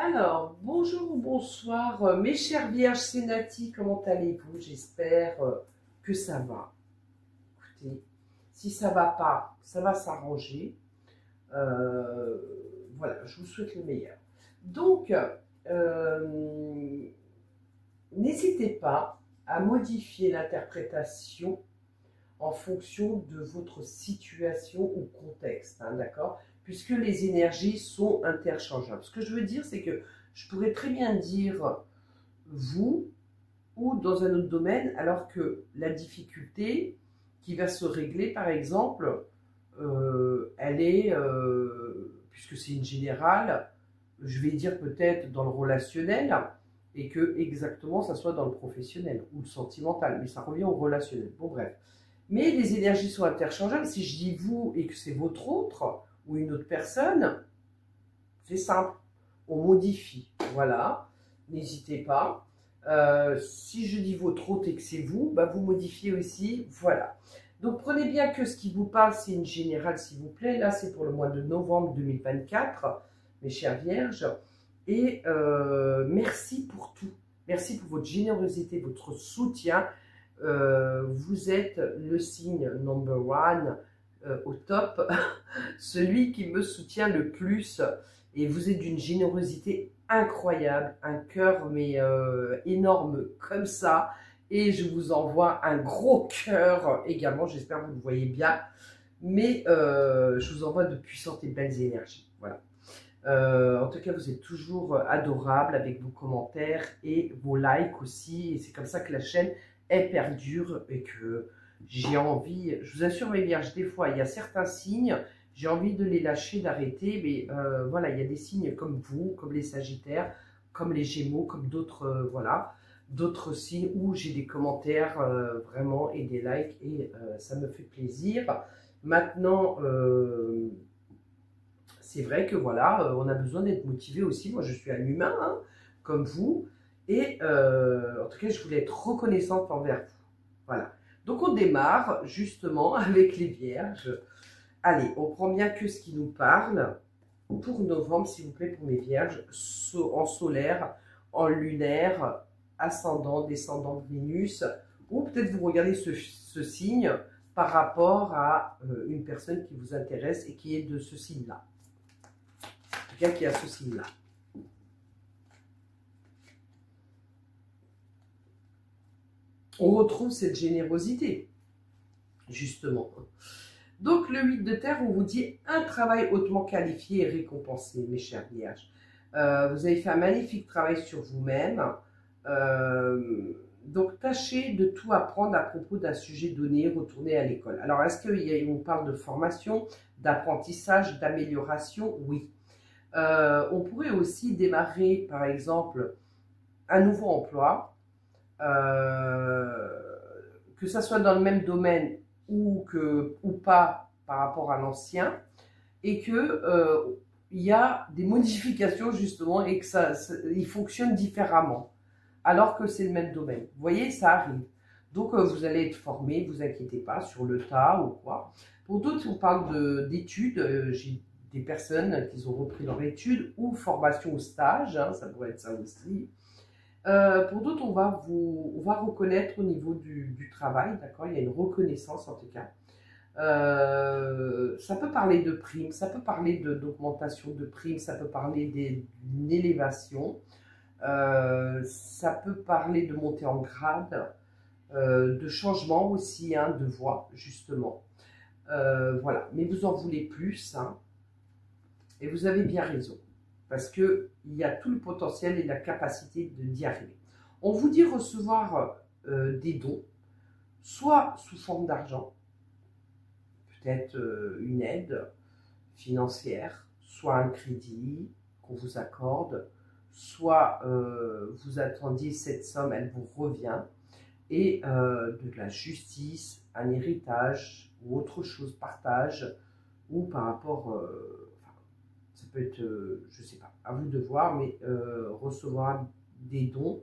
Alors, bonjour ou bonsoir, mes chères vierges, c'est Nati, comment allez-vous? J'espère que ça va. Écoutez, si ça ne va pas, ça va s'arranger. Voilà, je vous souhaite le meilleur. Donc, n'hésitez pas à modifier l'interprétation en fonction de votre situation ou contexte, hein, d'accord? Puisque les énergies sont interchangeables. Ce que je veux dire, c'est que je pourrais très bien dire vous ou dans un autre domaine, alors que la difficulté qui va se régler, par exemple, elle est, puisque c'est une générale, je vais dire peut-être dans le relationnel, et que exactement ça soit dans le professionnel ou le sentimental, mais ça revient au relationnel, bon bref. Mais les énergies sont interchangeables, si je dis vous et que c'est votre autre, ou une autre personne, c'est simple, on modifie, voilà, n'hésitez pas. Si je dis votre autre et que c'est vous, bah vous modifiez aussi, voilà. Donc prenez bien que ce qui vous parle, c'est une générale s'il vous plaît, là c'est pour le mois de novembre 2024, mes chères vierges, et merci pour tout, merci pour votre générosité, votre soutien, vous êtes le signe number one, au top, celui qui me soutient le plus, et vous êtes d'une générosité incroyable, un cœur mais énorme comme ça, et je vous envoie un gros cœur également, j'espère que vous le voyez bien, mais je vous envoie de puissantes et belles énergies, voilà. En tout cas, vous êtes toujours adorable avec vos commentaires et vos likes aussi, et c'est comme ça que la chaîne est perdure et que j'ai envie, je vous assure mes vierges, des fois il y a certains signes, j'ai envie de les lâcher, d'arrêter, mais voilà, il y a des signes comme vous, comme les sagittaires, comme les gémeaux, comme d'autres, voilà, d'autres signes où j'ai des commentaires vraiment et des likes et ça me fait plaisir. Maintenant, c'est vrai que voilà, on a besoin d'être motivé aussi, moi je suis un humain, hein, comme vous, et en tout cas je voulais être reconnaissante envers vous, voilà. Donc on démarre justement avec les vierges. Allez, on prend bien que ce qui nous parle pour novembre, s'il vous plaît, pour mes vierges, en solaire, en lunaire, ascendant, descendant, Vénus, ou peut-être vous regardez ce signe par rapport à une personne qui vous intéresse et qui est de ce signe-là. En tout cas, qui a ce signe-là. On retrouve cette générosité, justement. Donc, le 8 de terre, on vous dit un travail hautement qualifié et récompensé, mes chers vierges. Vous avez fait un magnifique travail sur vous-même. Donc, tâchez de tout apprendre à propos d'un sujet donné, retournez à l'école. Alors, est-ce qu'on parle de formation, d'apprentissage, d'amélioration? Oui. On pourrait aussi démarrer, par exemple, un nouveau emploi. Que ça soit dans le même domaine ou pas par rapport à l'ancien, et que il y a des modifications justement et que il fonctionne différemment alors que c'est le même domaine. Vous voyez, ça arrive. Donc vous allez être formé, vous inquiétez pas, sur le tas ou quoi. Pour d'autres, on parle d'études. J'ai des personnes qui ont repris leur étude ou formation au stage, hein, ça pourrait être ça aussi. Pour d'autres, on va reconnaître au niveau du travail, d'accord? Il y a une reconnaissance en tout cas. Ça peut parler de primes, ça peut parler d'augmentation de primes, ça peut parler d'une élévation, ça peut parler de montée en grade, de changement aussi, hein, de voix justement. Voilà, mais vous en voulez plus, hein, et vous avez bien raison. Parce qu'il y a tout le potentiel et la capacité d'y arriver. On vous dit recevoir des dons, soit sous forme d'argent, peut-être une aide financière, soit un crédit qu'on vous accorde, soit vous attendiez cette somme, elle vous revient, et de la justice, un héritage ou autre chose, partage, ou par rapport... ça peut être, je ne sais pas, à vous de voir, mais recevoir des dons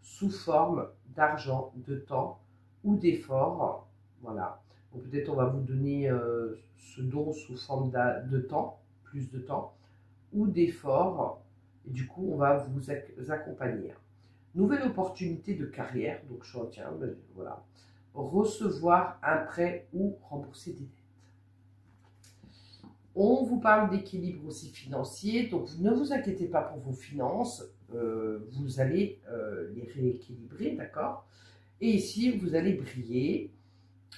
sous forme d'argent, de temps ou d'efforts. Voilà. Donc peut-être on va vous donner ce don sous forme de temps, plus de temps, ou d'efforts, Et du coup, on va vous accompagner. Nouvelle opportunité de carrière, donc je retiens, voilà. Recevoir un prêt ou rembourser des dettes. On vous parle d'équilibre aussi financier, donc ne vous inquiétez pas pour vos finances, vous allez les rééquilibrer, d'accord? Et ici, vous allez briller,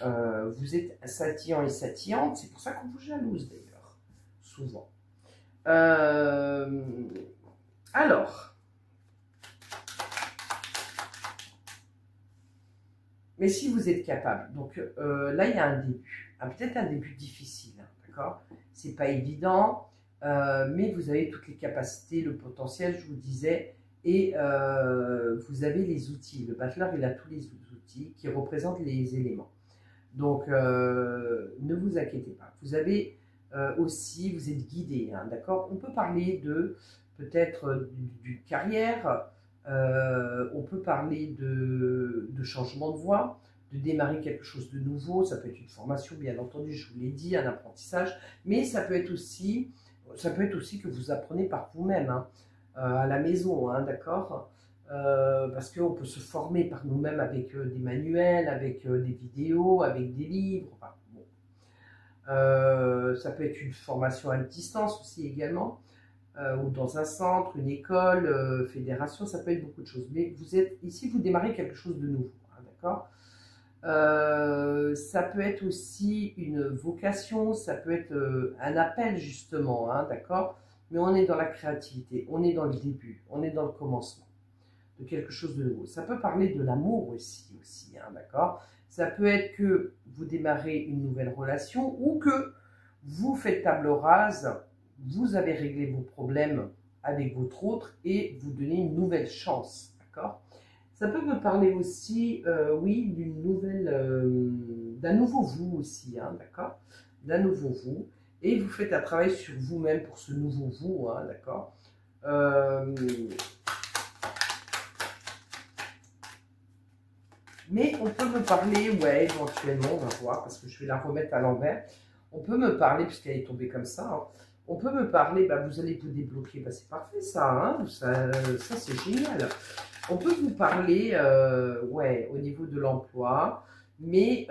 vous êtes scintillant et scintillante, c'est pour ça qu'on vous jalouse d'ailleurs, souvent. Alors, mais si vous êtes capable, donc là il y a un début, peut-être un début difficile, hein, d'accord? C'est pas évident, mais vous avez toutes les capacités, le potentiel, je vous disais, et vous avez les outils. Le bachelor, il a tous les outils qui représentent les éléments. Donc, ne vous inquiétez pas. Vous avez aussi, vous êtes guidé, hein, d'accord? On peut parler de, peut-être, d'une carrière, on peut parler de changement de voie, de démarrer quelque chose de nouveau, ça peut être une formation, bien entendu, je vous l'ai dit, un apprentissage, mais ça peut être aussi que vous apprenez par vous-même, hein, à la maison, hein, d'accord, parce qu'on peut se former par nous-mêmes avec des manuels, avec des vidéos, avec des livres, enfin, bon. Ça peut être une formation à distance aussi également, ou dans un centre, une école, fédération, ça peut être beaucoup de choses, mais vous êtes, ici vous démarrez quelque chose de nouveau, hein, d'accord. Ça peut être aussi une vocation, ça peut être un appel justement, hein, d'accord? Mais on est dans la créativité, on est dans le début, on est dans le commencement de quelque chose de nouveau. Ça peut parler de l'amour aussi hein, d'accord? Ça peut être que vous démarrez une nouvelle relation ou que vous faites table rase, vous avez réglé vos problèmes avec votre autre et vous donnez une nouvelle chance, d'accord? Ça peut me parler aussi, oui, d'une nouvelle, d'un nouveau vous aussi, hein, d'accord? D'un nouveau vous. Et vous faites un travail sur vous-même pour ce nouveau vous, hein, d'accord? Mais on peut me parler, ouais, éventuellement, on va voir, parce que je vais la remettre à l'envers. On peut me parler, puisqu'elle est tombée comme ça, hein, on peut me parler, bah, vous allez vous débloquer, bah, c'est parfait ça, hein, ça c'est génial. On peut vous parler, ouais, au niveau de l'emploi, mais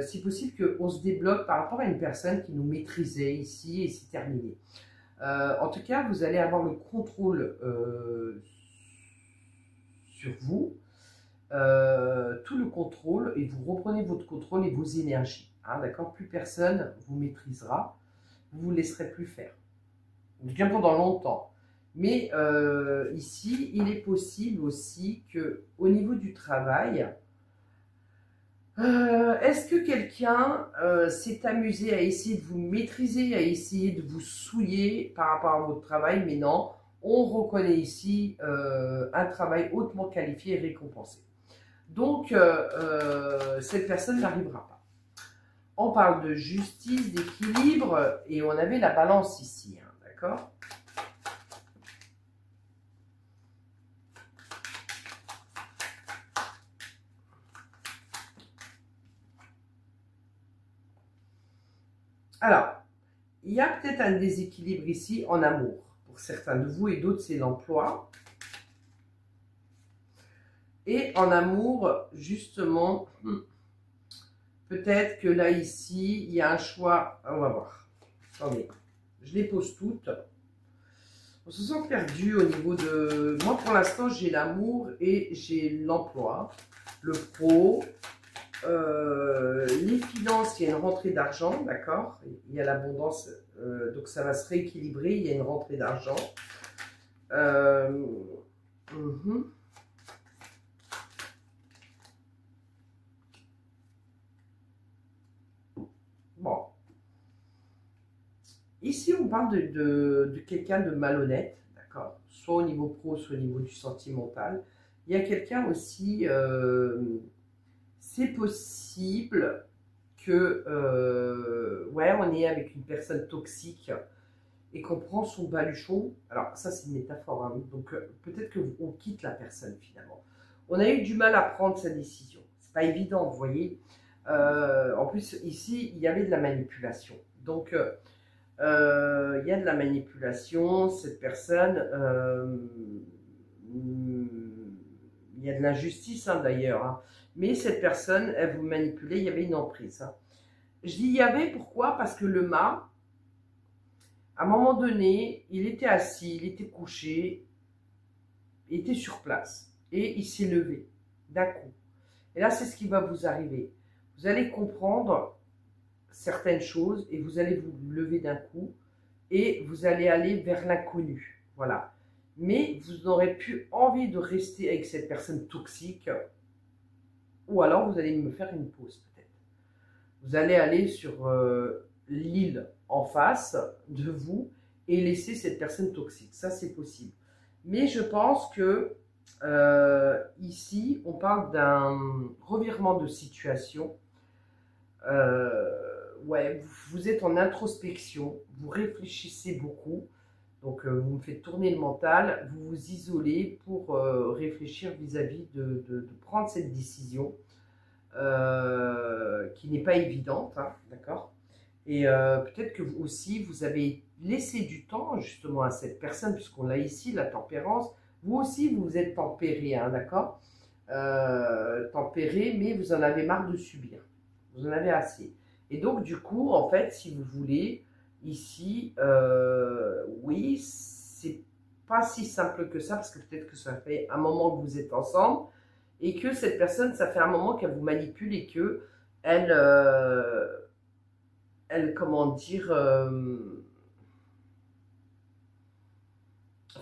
c'est possible qu'on se débloque par rapport à une personne qui nous maîtrisait ici et c'est terminé. En tout cas, vous allez avoir le contrôle sur vous, tout le contrôle, et vous reprenez votre contrôle et vos énergies, hein, d'accord? Plus personne vous maîtrisera, vous ne laisserez plus faire, en tout cas pendant longtemps. Mais ici, il est possible aussi qu'au niveau du travail, est-ce que quelqu'un s'est amusé à essayer de vous maîtriser, à essayer de vous souiller par rapport à votre travail? Mais non, on reconnaît ici un travail hautement qualifié et récompensé. Donc, cette personne n'arrivera pas. On parle de justice, d'équilibre, et on avait la balance ici, hein, d'accord ? Alors, il y a peut-être un déséquilibre ici en amour. Pour certains de vous et d'autres, c'est l'emploi. Et en amour, justement, peut-être que là, ici, il y a un choix. On va voir. Attendez, je les pose toutes. On se sent perdu au niveau de... Moi, pour l'instant, j'ai l'amour et j'ai l'emploi, le pro... les finances, il y a une rentrée d'argent, d'accord? Il y a l'abondance, donc ça va se rééquilibrer, il y a une rentrée d'argent. Bon. Ici, on parle de quelqu'un de malhonnête, d'accord? Soit au niveau pro, soit au niveau du sentimental. Il y a quelqu'un aussi... c'est possible que, ouais, on est avec une personne toxique et qu'on prend son baluchon. Alors, ça, c'est une métaphore, hein, donc peut-être qu'on quitte la personne, finalement. On a eu du mal à prendre sa décision. C'est pas évident, vous voyez. En plus, ici, il y avait de la manipulation. Donc, Il y a de la manipulation, cette personne, il y a de l'injustice hein, d'ailleurs, hein. Mais cette personne, elle vous manipulait, il y avait une emprise. Hein. Je dis il y avait, pourquoi? Parce que le mât, à un moment donné, il était assis, il était couché, il était sur place et il s'est levé d'un coup. Et là, c'est ce qui va vous arriver. Vous allez comprendre certaines choses et vous allez vous lever d'un coup et vous allez aller vers l'inconnu. Voilà. Mais vous n'aurez plus envie de rester avec cette personne toxique ou alors vous allez me faire une pause peut-être. Vous allez aller sur l'île en face de vous et laisser cette personne toxique. Ça, c'est possible. Mais je pense que ici, on parle d'un revirement de situation. Ouais, vous êtes en introspection, vous réfléchissez beaucoup, donc vous me faites tourner le mental, vous vous isolez pour réfléchir vis-à-vis de prendre cette décision qui n'est pas évidente, hein, d'accord? Et peut-être que vous aussi, vous avez laissé du temps justement à cette personne, puisqu'on a ici la tempérance. Vous aussi, vous vous êtes tempéré, hein, d'accord? Tempéré, mais vous en avez marre de subir. Vous en avez assez. Et donc, du coup, en fait, si vous voulez, ici, oui, c'est pas si simple que ça, parce que peut-être que ça fait un moment que vous êtes ensemble, et que cette personne, ça fait un moment qu'elle vous manipule et que elle... elle, comment dire,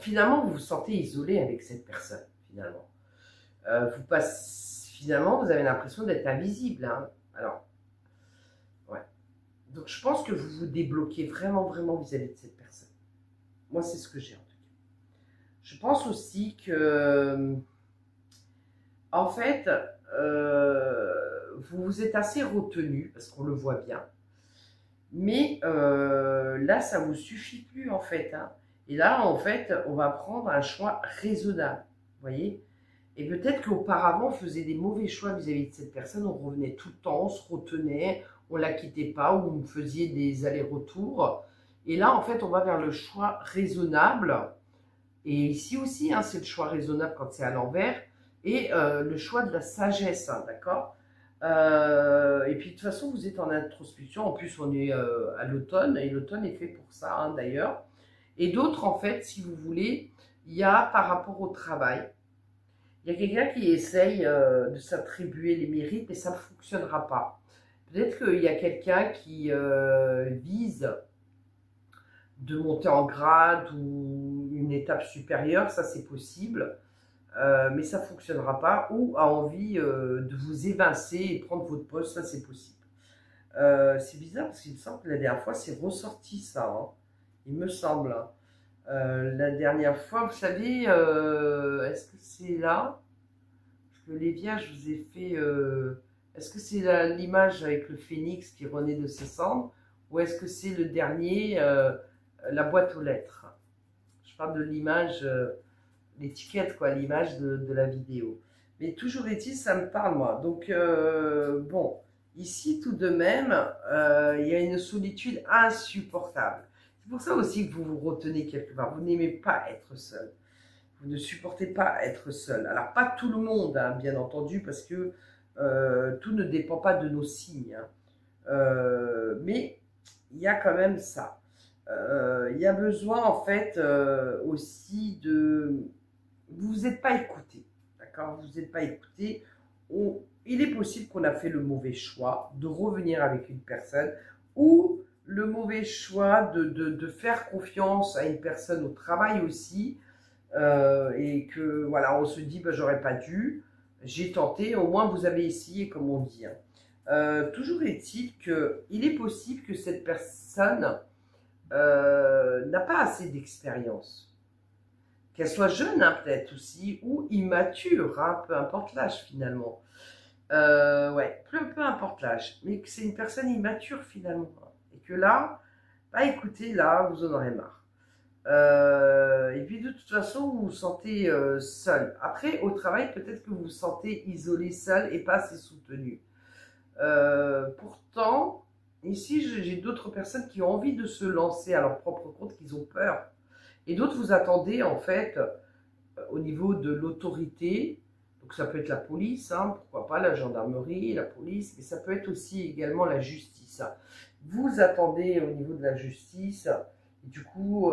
finalement, vous vous sentez isolé avec cette personne, finalement. Finalement, vous avez l'impression d'être invisible, hein. Alors, ouais. Donc, je pense que vous vous débloquez vraiment, vraiment vis-à-vis de cette personne. Moi, c'est ce que j'ai, en tout cas. Je pense aussi que, en fait, vous vous êtes assez retenu, parce qu'on le voit bien. Mais là, ça ne vous suffit plus, en fait. Hein. Et là, en fait, on va prendre un choix raisonnable, vous voyez. Et peut-être qu'auparavant, on faisait des mauvais choix vis-à-vis de cette personne. On revenait tout le temps, on se retenait, on ne la quittait pas, ou on faisait des allers-retours. Et là, en fait, on va vers le choix raisonnable. Et ici aussi, hein, c'est le choix raisonnable quand c'est à l'envers. Et le choix de la sagesse, hein, d'accord ? Et puis de toute façon vous êtes en introspection, en plus on est à l'automne et l'automne est fait pour ça hein, d'ailleurs. Et d'autres en fait si vous voulez, il y a par rapport au travail, il y a quelqu'un qui essaye de s'attribuer les mérites et ça ne fonctionnera pas. Peut-être qu'il y a quelqu'un qui vise de monter en grade ou une étape supérieure, ça c'est possible. Mais ça ne fonctionnera pas, ou a envie de vous évincer et prendre votre poste, ça c'est possible. C'est bizarre parce qu'il me semble que la dernière fois c'est ressorti ça, hein. Il me semble. Hein. La dernière fois, vous savez, est-ce que c'est là? Parce que les Vierges, je vous ai fait... est-ce que c'est l'image avec le phénix qui renaît de ses cendres? Ou est-ce que c'est le dernier, la boîte aux lettres? Je parle de l'image... l'étiquette, quoi, l'image de la vidéo. Mais toujours est-il, ça me parle, moi. Donc, bon, ici, tout de même, il y a une solitude insupportable. C'est pour ça aussi que vous vous retenez quelque part. Vous n'aimez pas être seul. Vous ne supportez pas être seul. Alors, pas tout le monde, hein, bien entendu, parce que tout ne dépend pas de nos signes. Hein. Mais il y a quand même ça. Il y a besoin, en fait, aussi de... Vous vous êtes pas écouté, d'accord? Vous vous êtes pas écouté. Il est possible qu'on a fait le mauvais choix de revenir avec une personne ou le mauvais choix de faire confiance à une personne au travail aussi et que, voilà, on se dit, ben, j'aurais pas dû, j'ai tenté, au moins vous avez essayé, comme on dit. Hein. Toujours est-il qu'il est possible que cette personne n'a pas assez d'expérience. Qu'elle soit jeune hein, peut-être aussi, ou immature, hein, peu importe l'âge finalement. Ouais, peu importe l'âge, mais que c'est une personne immature finalement. Hein, et que là, bah écoutez, là, vous en aurez marre. Et puis de toute façon, vous vous sentez seul. Après, au travail, peut-être que vous vous sentez isolé, seul et pas assez soutenu. Pourtant, Ici, j'ai d'autres personnes qui ont envie de se lancer à leur propre compte, qu'ils ont peur. Et d'autres, vous attendez, en fait, au niveau de l'autorité. Donc, ça peut être la police, hein, pourquoi pas, la gendarmerie, la police. Mais ça peut être aussi également la justice. Vous attendez au niveau de la justice. Et du coup,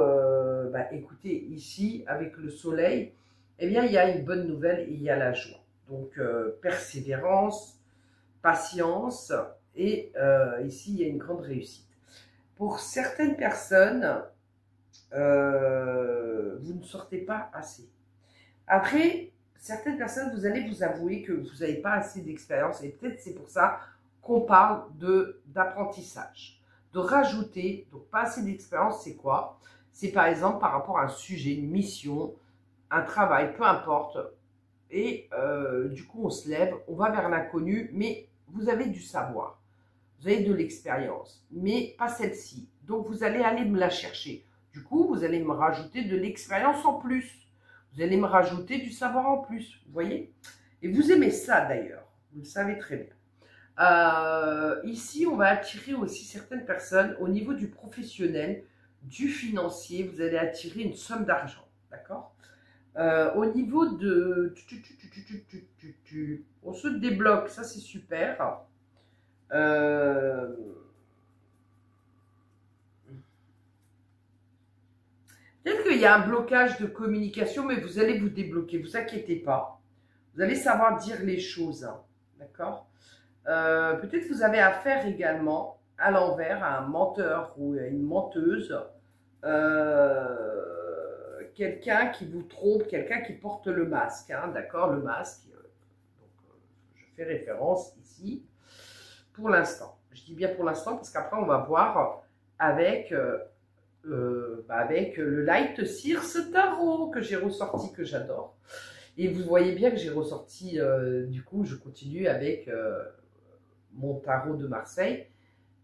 écoutez, ici, avec le soleil, eh bien, il y a une bonne nouvelle et il y a la joie. Donc, persévérance, patience. Et ici, il y a une grande réussite. Pour certaines personnes, vous ne sortez pas assez. Après, certaines personnes, vous allez vous avouer que vous n'avez pas assez d'expérience. Et peut-être c'est pour ça qu'on parle d'apprentissage. De rajouter, donc pas assez d'expérience, c'est quoi? C'est par exemple par rapport à un sujet, une mission, un travail, peu importe. Et du coup, on se lève, on va vers l'inconnu, mais... vous avez du savoir, vous avez de l'expérience, mais pas celle-ci. Donc, vous allez aller me la chercher. Du coup, vous allez me rajouter de l'expérience en plus. Vous allez me rajouter du savoir en plus, vous voyez? Et vous aimez ça, d'ailleurs. Vous le savez très bien. Ici, on va attirer aussi certaines personnes au niveau du professionnel, du financier. Vous allez attirer une somme d'argent, d'accord? Au niveau de... On se débloque, ça c'est super. Peut-être qu'il y a un blocage de communication, mais vous allez vous débloquer, vous inquiétez pas. Vous allez savoir dire les choses, hein, d'accord? Peut-être que vous avez affaire également à l'envers, à un menteur ou à une menteuse. Quelqu'un qui vous trompe, quelqu'un qui porte le masque, hein, d'accord, le masque, donc, je fais référence ici, pour l'instant, je dis bien pour l'instant, parce qu'après on va voir avec, avec le Light Circe Tarot, que j'ai ressorti, que j'adore, et vous voyez bien que j'ai ressorti, du coup, je continue avec mon tarot de Marseille.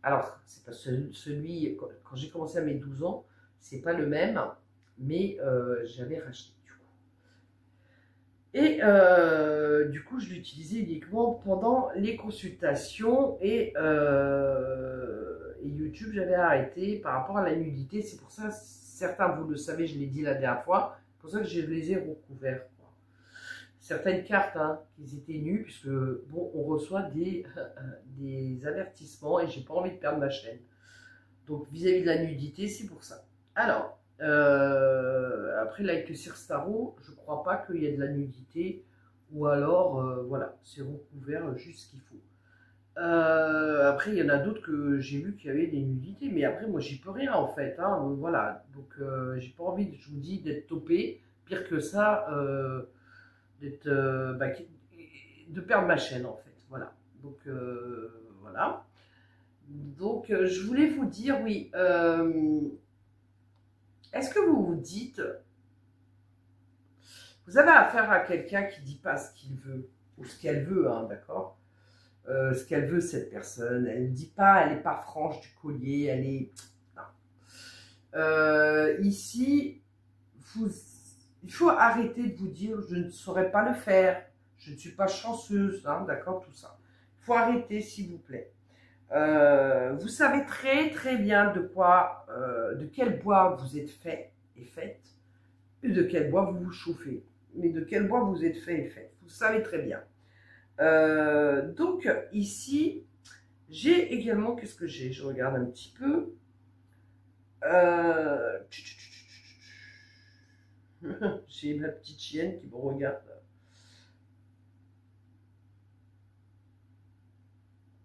Alors, c'est pas celui, quand j'ai commencé à mes 12 ans, c'est pas le même, mais j'avais racheté du coup. Et du coup, je l'utilisais uniquement pendant les consultations et YouTube, j'avais arrêté par rapport à la nudité. C'est pour ça, certains, vous le savez, je l'ai dit la dernière fois, c'est pour ça que je les ai recouverts. Certaines cartes, hein, ils étaient nus, puisque bon, on reçoit des avertissements et j'ai pas envie de perdre ma chaîne. Donc, vis-à-vis de la nudité, c'est pour ça. Alors, après Light Circe Tarot, je crois pas qu'il y ait de la nudité, ou alors voilà, c'est recouvert juste ce qu'il faut. Après il y en a d'autres que j'ai vu qu'il y avait des nudités, mais après moi j'y peux rien en fait, hein, voilà, donc j'ai pas envie, je vous dis, d'être topé, pire que ça, de perdre ma chaîne en fait, voilà, donc voilà. Donc je voulais vous dire, oui, est-ce que vous vous dites, vous avez affaire à quelqu'un qui ne dit pas ce qu'il veut, ou ce qu'elle veut, hein, d'accord, ce qu'elle veut, cette personne, elle ne dit pas, elle n'est pas franche du collier, elle est... Non. Ici, il faut arrêter de vous dire, je ne saurais pas le faire, je ne suis pas chanceuse, hein, d'accord, tout ça. Il faut arrêter, s'il vous plaît. Vous savez très très bien de quoi, de quel bois vous êtes fait et faites, et de quel bois vous vous chauffez, mais de quel bois vous êtes fait et faites, vous savez très bien. Donc ici, j'ai également, qu'est-ce que j'ai? Je regarde un petit peu. J'ai ma petite chienne qui me regarde.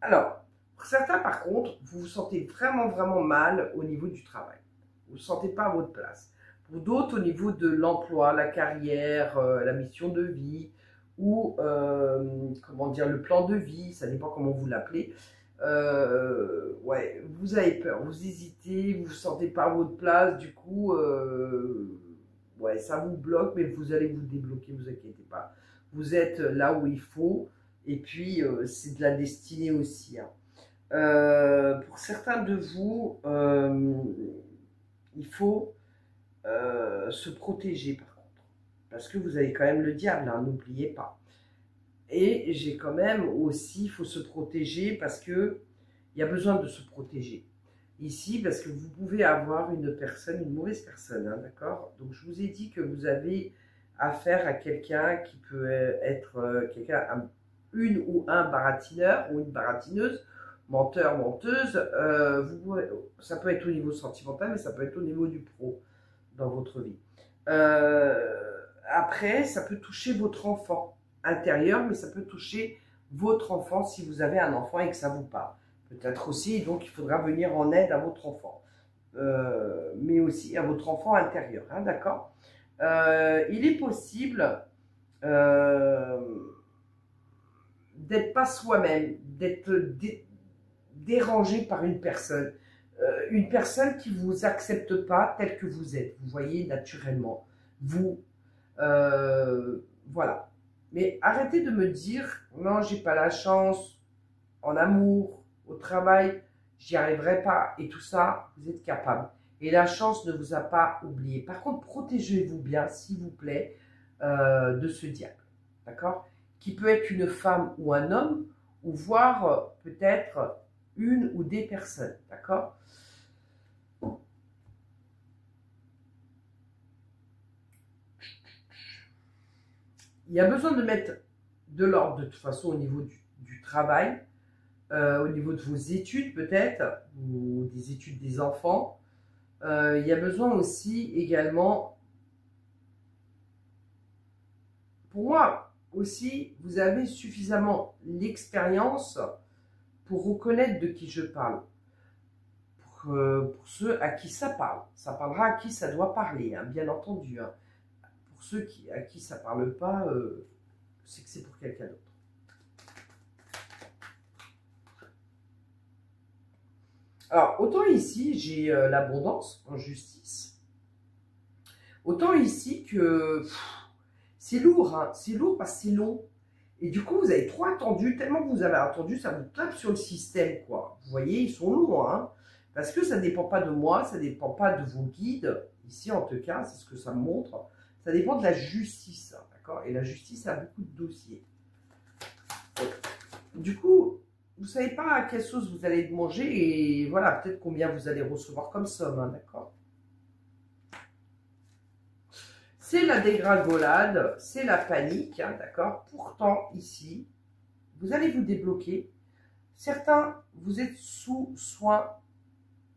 Alors, certains, par contre, vous vous sentez vraiment, vraiment mal au niveau du travail. Vous ne vous sentez pas à votre place. Pour d'autres, au niveau de l'emploi, la carrière, la mission de vie, ou, comment dire, le plan de vie, ça dépend comment vous l'appelez. Ouais, vous avez peur, vous hésitez, vous ne vous sentez pas à votre place, du coup, ouais, ça vous bloque, mais vous allez vous débloquer, ne vous inquiétez pas. Vous êtes là où il faut, et puis, c'est de la destinée aussi, hein. Pour certains de vous, il faut se protéger par contre, parce que vous avez quand même le diable, hein, n'oubliez pas. Et j'ai quand même aussi, il faut se protéger parce que Il y a besoin de se protéger. Ici, parce que vous pouvez avoir une personne, une mauvaise personne, hein, d'accord? Donc, je vous ai dit que vous avez affaire à quelqu'un qui peut être une ou un baratineur ou une baratineuse, menteur, menteuse. Ça peut être au niveau sentimental, mais ça peut être au niveau du pro dans votre vie. Après, ça peut toucher votre enfant intérieur, mais ça peut toucher votre enfant si vous avez un enfant et que ça vous parle. Peut-être aussi, donc il faudra venir en aide à votre enfant, mais aussi à votre enfant intérieur, hein, d'accord? Il est possible d'être pas soi-même, d'être dérangé par une personne qui ne vous accepte pas tel que vous êtes, vous voyez, naturellement, vous, voilà. Mais arrêtez de me dire, non, j'ai pas la chance, en amour, au travail, j'y arriverai pas, et tout ça, vous êtes capable. Et la chance ne vous a pas oublié. Par contre, protégez-vous bien, s'il vous plaît, de ce diable, d'accord? Qui peut être une femme ou un homme, ou voire peut-être une ou des personnes, d'accord? Il y a besoin de mettre de l'ordre, de toute façon, au niveau du travail, au niveau de vos études peut-être, ou des études des enfants. Il y a besoin aussi également, pour moi aussi, vous avez suffisamment l'expérience pour reconnaître de qui je parle, pour ceux à qui ça parle. Ça parlera à qui ça doit parler, hein, bien entendu. Hein. Pour ceux à qui ça ne parle pas, c'est que c'est pour quelqu'un d'autre. Alors, autant ici, j'ai l'abondance en justice, autant ici que c'est lourd, hein, c'est lourd parce que c'est long. Et du coup, vous avez trop attendu, tellement que vous avez attendu, ça vous tape sur le système, quoi. Vous voyez, ils sont lourds, hein, parce que ça ne dépend pas de moi, ça ne dépend pas de vos guides, ici en tout cas, c'est ce que ça me montre. Ça dépend de la justice, hein, d'accord? Et la justice a beaucoup de dossiers. Du coup, vous ne savez pas à quelle sauce vous allez manger et voilà, peut-être combien vous allez recevoir comme somme, hein, d'accord? C'est la dégringolade, c'est la panique, hein, d'accord? Pourtant, ici, vous allez vous débloquer. Certains, vous êtes sous soin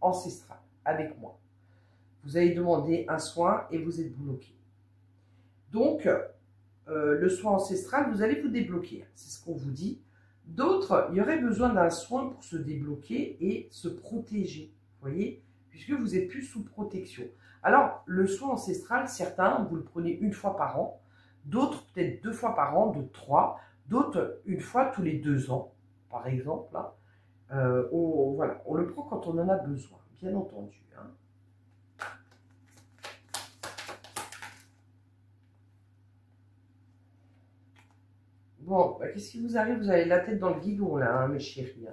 ancestral avec moi. Vous avez demandé un soin et vous êtes bloqué. Donc, le soin ancestral, vous allez vous débloquer, hein, c'est ce qu'on vous dit. D'autres, il y aurait besoin d'un soin pour se débloquer et se protéger, vous voyez, puisque vous n'êtes plus sous protection. Alors, le soin ancestral, certains, vous le prenez une fois par an, d'autres peut-être 2 fois par an, d'autres 3, d'autres 1 fois tous les 2 ans, par exemple. Hein. Voilà, on le prend quand on en a besoin, bien entendu. Hein. Bon, bah, qu'est-ce qui vous arrive? Vous avez la tête dans le guidon, là, hein, mes chéris.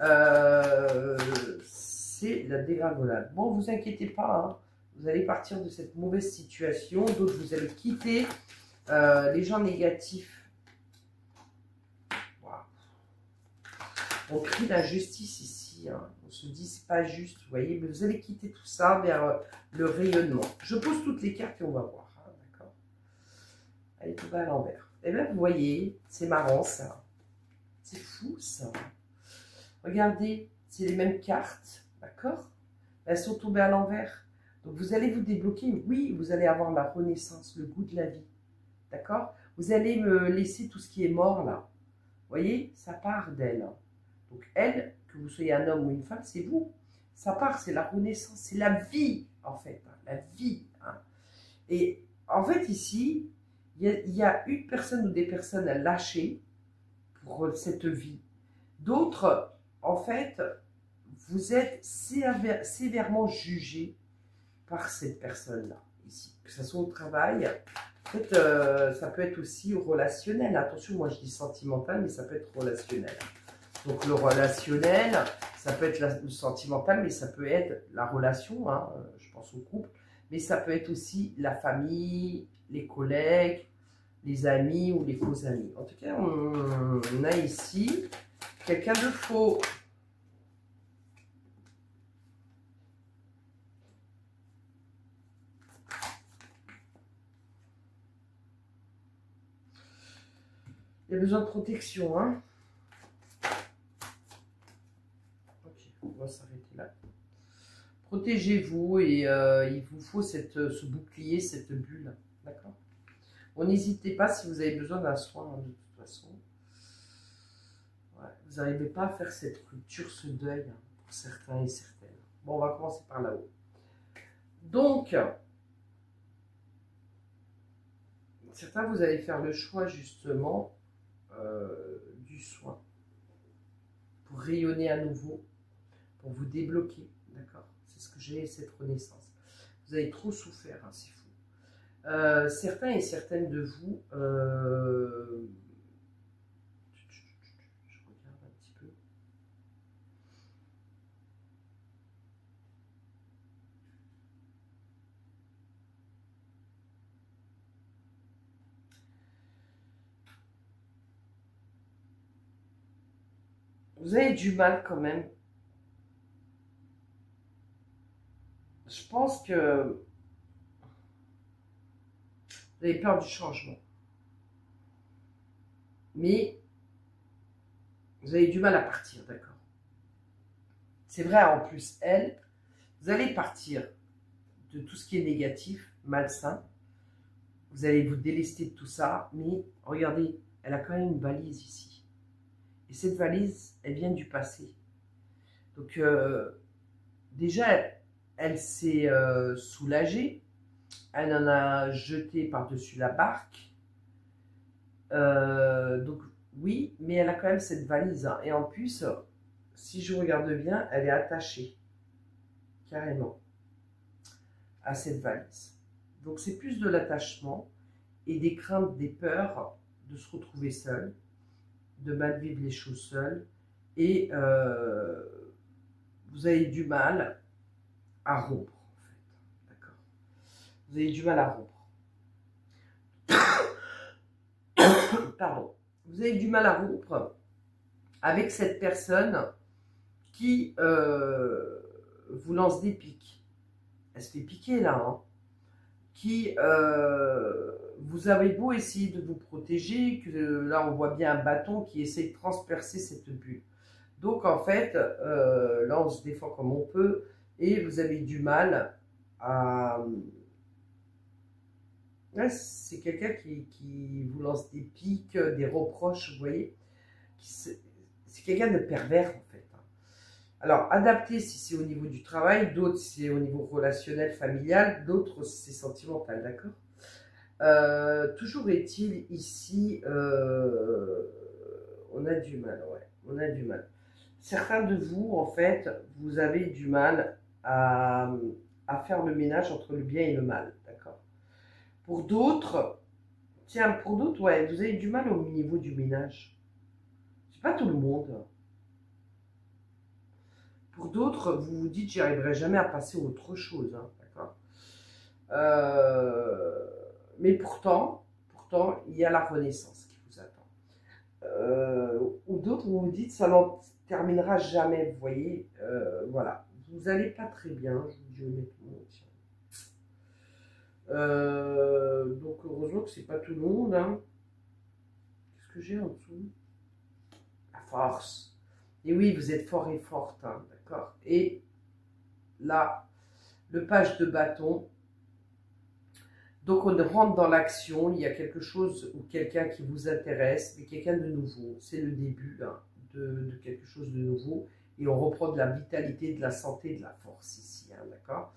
Hein. C'est la dégringolade. Bon, vous inquiétez pas, hein, vous allez partir de cette mauvaise situation. D'autres, vous allez quitter les gens négatifs. Voilà. On crie l'injustice ici. Hein. On se dit, c'est pas juste, vous voyez. Mais vous allez quitter tout ça vers le rayonnement. Je pose toutes les cartes et on va voir. Hein, d'accord. Allez, tout va à l'envers. Et bien, vous voyez, c'est marrant, ça. C'est fou, ça. Regardez, c'est les mêmes cartes, d'accord? Elles sont tombées à l'envers. Donc, vous allez vous débloquer. Oui, vous allez avoir la renaissance, le goût de la vie, d'accord? Vous allez me laisser tout ce qui est mort, là. Vous voyez, ça part d'elle. Donc, elle, que vous soyez un homme ou une femme, c'est vous. Ça part, c'est la renaissance, c'est la vie, en fait. Hein, la vie, hein. Et, en fait, ici... Il y a une personne ou des personnes à lâcher pour cette vie. D'autres, en fait, vous êtes sévèrement jugés par cette personne-là, ici. Que ce soit au travail, en fait, ça peut être aussi relationnel. Attention, moi je dis sentimental, mais ça peut être relationnel. Donc le relationnel, ça peut être le sentimental, mais ça peut être la relation, hein, je pense au couple. Mais ça peut être aussi la famille, les collègues, les amis ou les faux amis. En tout cas, on a ici quelqu'un de faux. Il y a besoin de protection, hein. Ok, on va s'arrêter là. Protégez-vous et il vous faut ce bouclier, cette bulle. D'accord? Bon, n'hésitez pas si vous avez besoin d'un soin, hein, de toute façon. Ouais, vous n'arrivez pas à faire cette rupture, ce deuil, hein, pour certains et certaines. Bon, on va commencer par là-haut. Donc, certains, vous allez faire le choix, justement, du soin. Pour rayonner à nouveau, pour vous débloquer, d'accord? C'est ce que j'ai, cette renaissance. Vous avez trop souffert, hein, c'est fou. Certains et certaines de vous... je regarde un petit peu. Vous avez du mal quand même. Je pense que vous avez peur du changement. Mais vous avez du mal à partir, d'accord? C'est vrai, en plus, elle, vous allez partir de tout ce qui est négatif, malsain. Vous allez vous délester de tout ça. Mais regardez, elle a quand même une valise ici. Et cette valise, elle vient du passé. Donc, déjà, elle s'est soulagée. Elle en a jeté par-dessus la barque. Donc, oui, mais elle a quand même cette valise. Hein. Et en plus, si je regarde bien, elle est attachée, carrément, à cette valise. Donc, c'est plus de l'attachement et des craintes, des peurs de se retrouver seule, de mal vivre les choses seule. Et vous avez du mal à rompre. Vous avez du mal à rompre. Pardon. Vous avez du mal à rompre avec cette personne qui vous lance des piques. Elle se fait piquer là. Hein. Qui, vous avez beau essayer de vous protéger, que là on voit bien un bâton qui essaie de transpercer cette bulle. Donc en fait, là on se défend comme on peut et vous avez du mal à... Ouais, c'est quelqu'un qui vous lance des piques, des reproches, vous voyez. C'est quelqu'un de pervers, en fait. Alors, adapté si c'est au niveau du travail, d'autres si c'est au niveau relationnel, familial, d'autres si c'est sentimental, d'accord? Toujours est-il, ici, on a du mal, ouais, on a du mal. Certains de vous, en fait, vous avez du mal à faire le ménage entre le bien et le mal, d'accord? Pour d'autres, tiens, pour d'autres, ouais, vous avez du mal au niveau du ménage. C'est pas tout le monde. Pour d'autres, vous vous dites, j'y arriverai jamais à passer à autre chose, hein, d'accord? Mais pourtant, il y a la renaissance qui vous attend. Ou d'autres, vous vous dites, ça n'en terminera jamais, vous voyez. Voilà, vous n'allez pas très bien, je vous dis honnêtement, tiens. Donc heureusement que c'est pas tout le monde, hein. Qu'est-ce que j'ai en dessous? La force. Et oui, vous êtes fort et forte, hein, d'accord. Et là, le page de bâton. Donc on rentre dans l'action. Il y a quelque chose ou quelqu'un qui vous intéresse, mais quelqu'un de nouveau. C'est le début, hein, de quelque chose de nouveau. Et on reprend de la vitalité, de la santé, de la force ici, hein, d'accord.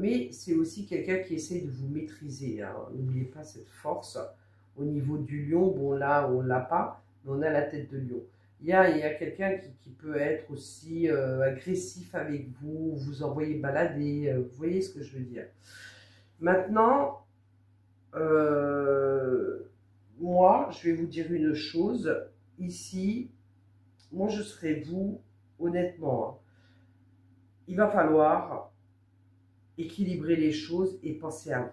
Mais c'est aussi quelqu'un qui essaie de vous maîtriser, hein. N'oubliez pas cette force au niveau du lion. Bon, là on l'a pas, mais on a la tête de lion. Il y a quelqu'un qui peut être aussi agressif avec vous, vous envoyer balader, vous voyez ce que je veux dire. Maintenant, moi je vais vous dire une chose ici. Moi je serai vous, honnêtement, hein. Il va falloir équilibrer les choses et penser à vous,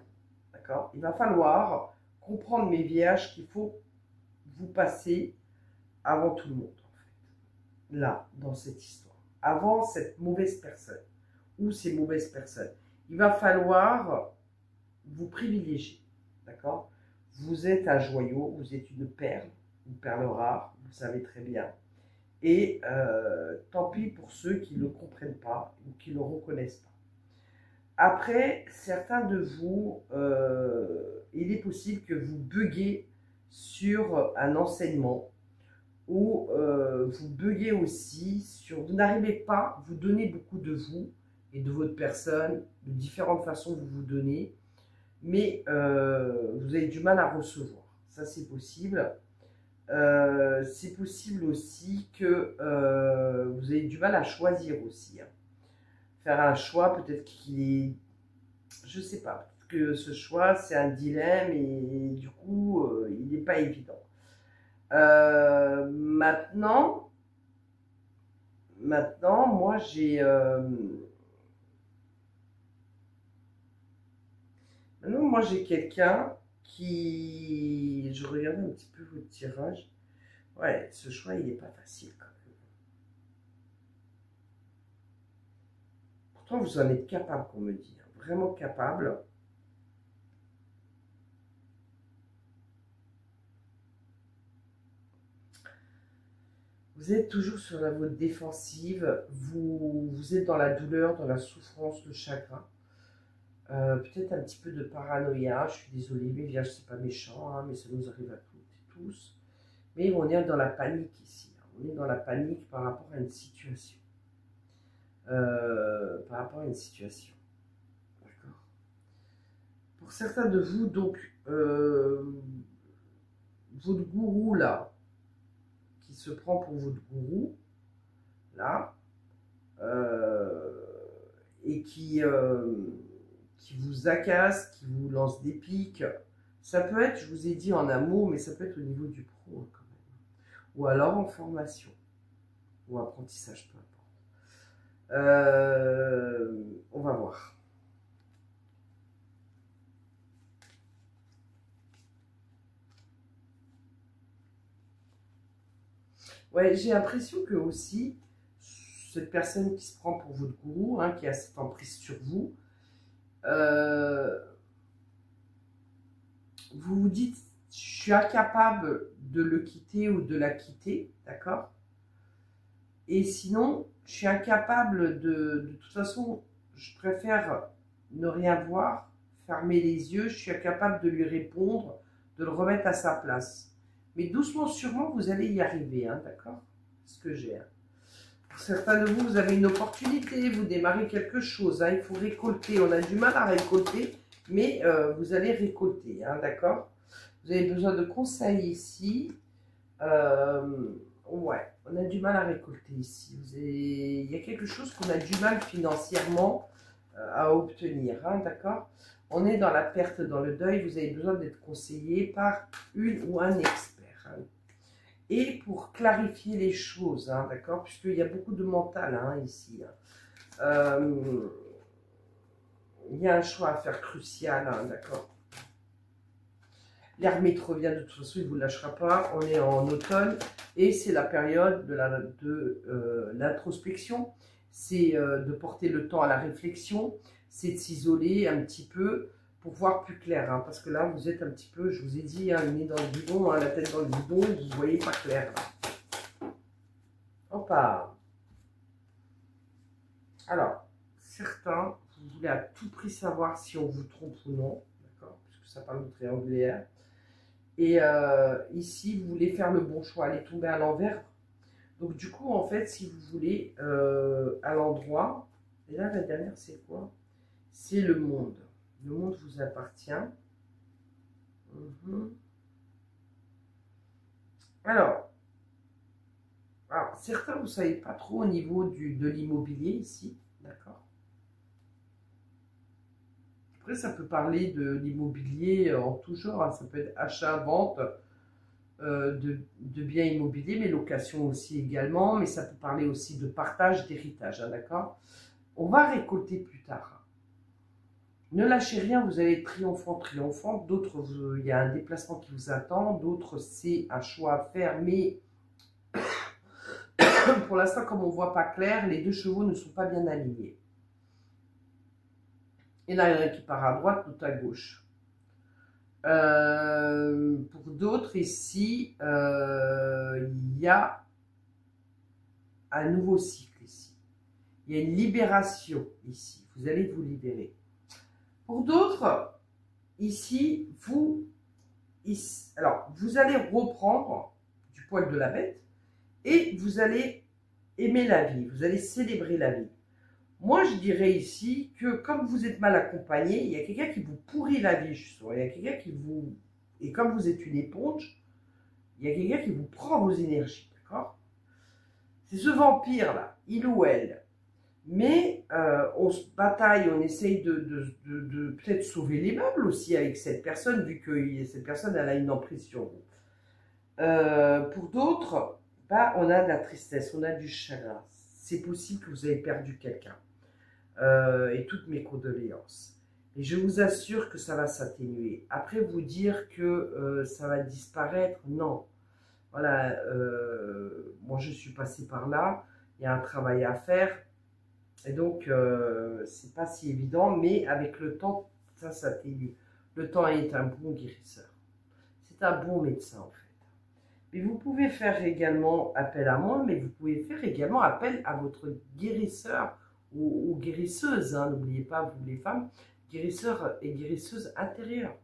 d'accord? Il va falloir comprendre, mes vierges, qu'il faut vous passer avant tout le monde, en fait, là, dans cette histoire, avant cette mauvaise personne, ou ces mauvaises personnes. Il va falloir vous privilégier, d'accord? Vous êtes un joyau, vous êtes une perle rare, vous le savez très bien. Et tant pis pour ceux qui ne le comprennent pas ou qui ne le reconnaissent pas. Après, certains de vous, il est possible que vous buguiez sur un enseignement ou vous buguiez aussi sur... Vous n'arrivez pas, vous donnez beaucoup de vous et de votre personne, de différentes façons vous vous donnez, mais vous avez du mal à recevoir. Ça, c'est possible. C'est possible aussi que vous ayez du mal à choisir aussi. Hein. Faire un choix, peut-être qu'il est... Je sais pas, que ce choix, c'est un dilemme et du coup, il n'est pas évident. Maintenant, moi, j'ai... moi, j'ai quelqu'un qui... Je regarde un petit peu votre tirage. Ouais, ce choix, il n'est pas facile quand même. Pourtant, vous en êtes capable, qu'on me dit. Vraiment capable. Vous êtes toujours sur la voie défensive. Vous êtes dans la douleur, dans la souffrance, le chagrin. Peut-être un petit peu de paranoïa. Je suis désolée, mais Vierge, c'est pas méchant, hein, mais ça nous arrive à toutes et tous. Mais on est dans la panique ici. Hein. On est dans la panique par rapport à une situation. D'accord. Pour certains de vous, donc, votre gourou là, qui se prend pour votre gourou, là, et qui vous accasse, qui vous lance des piques. Ça peut être, je vous ai dit en amour, mais ça peut être au niveau du pro, hein, quand même. Ou alors en formation, ou apprentissage, peu importe. On va voir. Ouais, j'ai l'impression que aussi, cette personne qui se prend pour votre gourou, hein, qui a cette emprise sur vous, vous vous dites, je suis incapable de le quitter ou de la quitter, d'accord? Et sinon, je suis incapable de toute façon, je préfère ne rien voir, fermer les yeux, je suis incapable de lui répondre, de le remettre à sa place. Mais doucement, sûrement, vous allez y arriver, hein, d'accord? C'est ce que j'ai. Hein. Pour certains de vous, vous avez une opportunité, vous démarrez quelque chose, hein, il faut récolter, on a du mal à récolter, mais vous allez récolter, hein, d'accord? Vous avez besoin de conseils ici, ouais, on a du mal à récolter ici. Il y a quelque chose qu'on a du mal financièrement à obtenir, hein, d'accord? On est dans la perte, dans le deuil, vous avez besoin d'être conseillé par une ou un expert. Hein. Et pour clarifier les choses, hein, d'accord? Puisqu'il y a beaucoup de mental, hein, ici. Hein. Il y a un choix à faire crucial, hein, d'accord? L'ermite revient de toute façon, il ne vous lâchera pas. On est en automne et c'est la période de l'introspection. C'est de porter le temps à la réflexion. C'est de s'isoler un petit peu pour voir plus clair. Hein, parce que là, vous êtes un petit peu, je vous ai dit, hein, le nez dans le guidon, hein, la tête dans le guidon, vous ne voyez pas clair. Là. On part. Alors, certains, vous voulez à tout prix savoir si on vous trompe ou non. Ça parle de triangulaire. Et ici, vous voulez faire le bon choix, aller tomber à l'envers. Donc, du coup, en fait, si vous voulez, à l'endroit... Et là, la dernière, c'est quoi? C'est le monde. Le monde vous appartient. Mmh. Alors, certains, vous ne savez pas trop au niveau de l'immobilier ici. D'accord? Après, ça peut parler de l'immobilier en tout genre, hein. Ça peut être achat, vente de biens immobiliers, mais location aussi également, mais ça peut parler aussi de partage, d'héritage, hein, d'accord? On va récolter plus tard. Ne lâchez rien, vous allez être triomphant. D'autres, il y a un déplacement qui vous attend, d'autres, c'est un choix à faire, mais pour l'instant, comme on ne voit pas clair, les deux chevaux ne sont pas bien alignés. Il y en a un qui part à droite, l'autre à gauche. Pour d'autres ici, il y a un nouveau cycle ici. Il y a une libération ici. Vous allez vous libérer. Pour d'autres, ici, vous allez reprendre du poil de la bête et vous allez aimer la vie, vous allez célébrer la vie. Moi, je dirais ici que comme vous êtes mal accompagné, il y a quelqu'un qui vous pourrit la vie, je sens. Il y a quelqu'un qui vous... Et comme vous êtes une éponge, il y a quelqu'un qui vous prend vos énergies, d'accord? C'est ce vampire-là, il ou elle. Mais on se bataille, on essaye de peut-être sauver les meubles aussi avec cette personne, vu que cette personne, elle a une emprise sur vous. Pour d'autres, bah, on a de la tristesse, on a du chagrin. C'est possible que vous avez perdu quelqu'un. Et toutes mes condoléances. Et je vous assure que ça va s'atténuer. Après, vous dire que ça va disparaître, non. Voilà, moi je suis passée par là, il y a un travail à faire. Et donc, c'est pas si évident, mais avec le temps, ça s'atténue. Le temps est un bon guérisseur. C'est un bon médecin, en fait. Mais vous pouvez faire également appel à moi, mais vous pouvez faire également appel à votre guérisseur ou guérisseuse. N'oubliez pas, vous les femmes, guérisseurs et guérisseuses intérieures.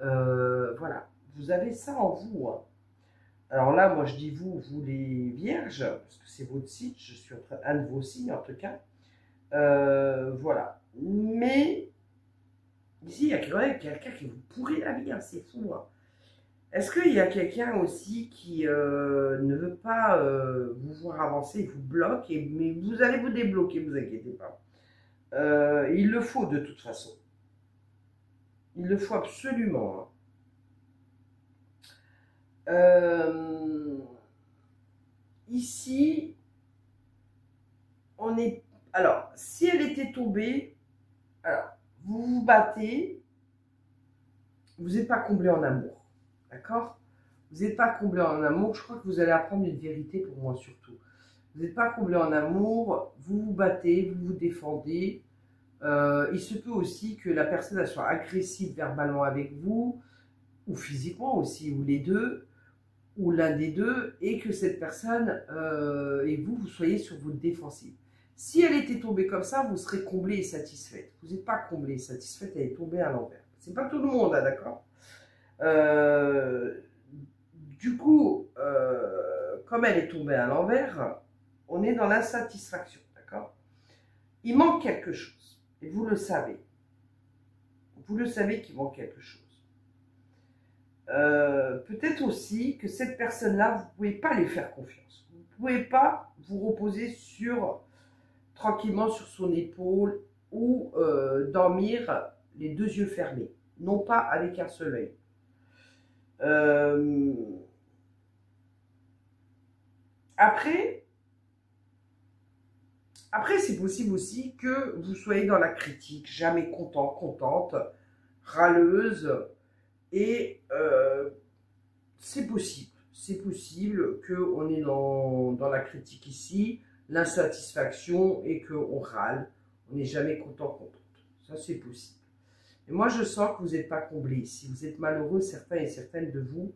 Voilà, vous avez ça en vous. Alors là, moi, je dis vous les vierges, parce que c'est votre site, je suis un de vos signes, en tout cas. Voilà, mais ici il y a quelqu'un qui vous pourrit la vie, c'est fou. Est-ce qu'il y a quelqu'un aussi qui ne veut pas vous voir avancer, vous bloque, mais vous allez vous débloquer, ne vous inquiétez pas. Il le faut de toute façon. Il le faut absolument. Ici, on est... Alors, si elle était tombée, alors, vous vous battez, vous n'êtes pas comblé en amour, d'accord? Vous n'êtes pas comblé en amour, je crois que vous allez apprendre une vérité pour moi surtout. Vous n'êtes pas comblé en amour, vous vous battez, vous vous défendez. Il se peut aussi que la personne elle soit agressive verbalement avec vous, ou physiquement aussi, ou les deux, ou l'un des deux, et que cette personne et vous soyez sur votre défensive. Si elle était tombée comme ça, vous serez comblé et satisfaite. Vous n'êtes pas comblé et satisfaite, elle est tombée à l'envers. C'est pas tout le monde, d'accord? Du coup, comme elle est tombée à l'envers, on est dans l'insatisfaction, d'accord? Il manque quelque chose, et vous le savez. Vous le savez qu'il manque quelque chose. Peut-être aussi que cette personne-là, vous ne pouvez pas lui faire confiance. Vous ne pouvez pas vous reposer sur... tranquillement sur son épaule ou dormir les deux yeux fermés, non pas avec un seul œil. Après c'est possible aussi que vous soyez dans la critique, jamais content, contente, râleuse, et c'est possible qu'on est dans la critique ici, l'insatisfaction et qu'on râle, on n'est jamais content, contente. Ça, c'est possible. Et moi, je sens que vous n'êtes pas comblé. Si vous êtes malheureux, certains et certaines de vous,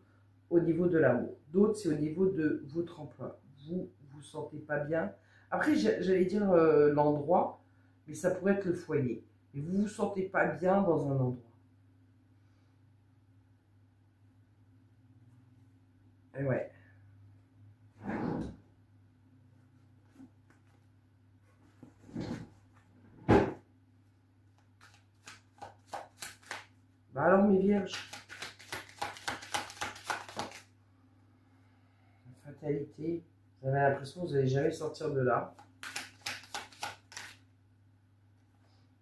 au niveau de l'amour. D'autres, c'est au niveau de votre emploi. Vous ne vous sentez pas bien. Après, j'allais dire l'endroit, mais ça pourrait être le foyer. Et vous ne vous sentez pas bien dans un endroit. Et ouais. Alors mes vierges, la fatalité, vous avez l'impression que vous n'allez jamais sortir de là.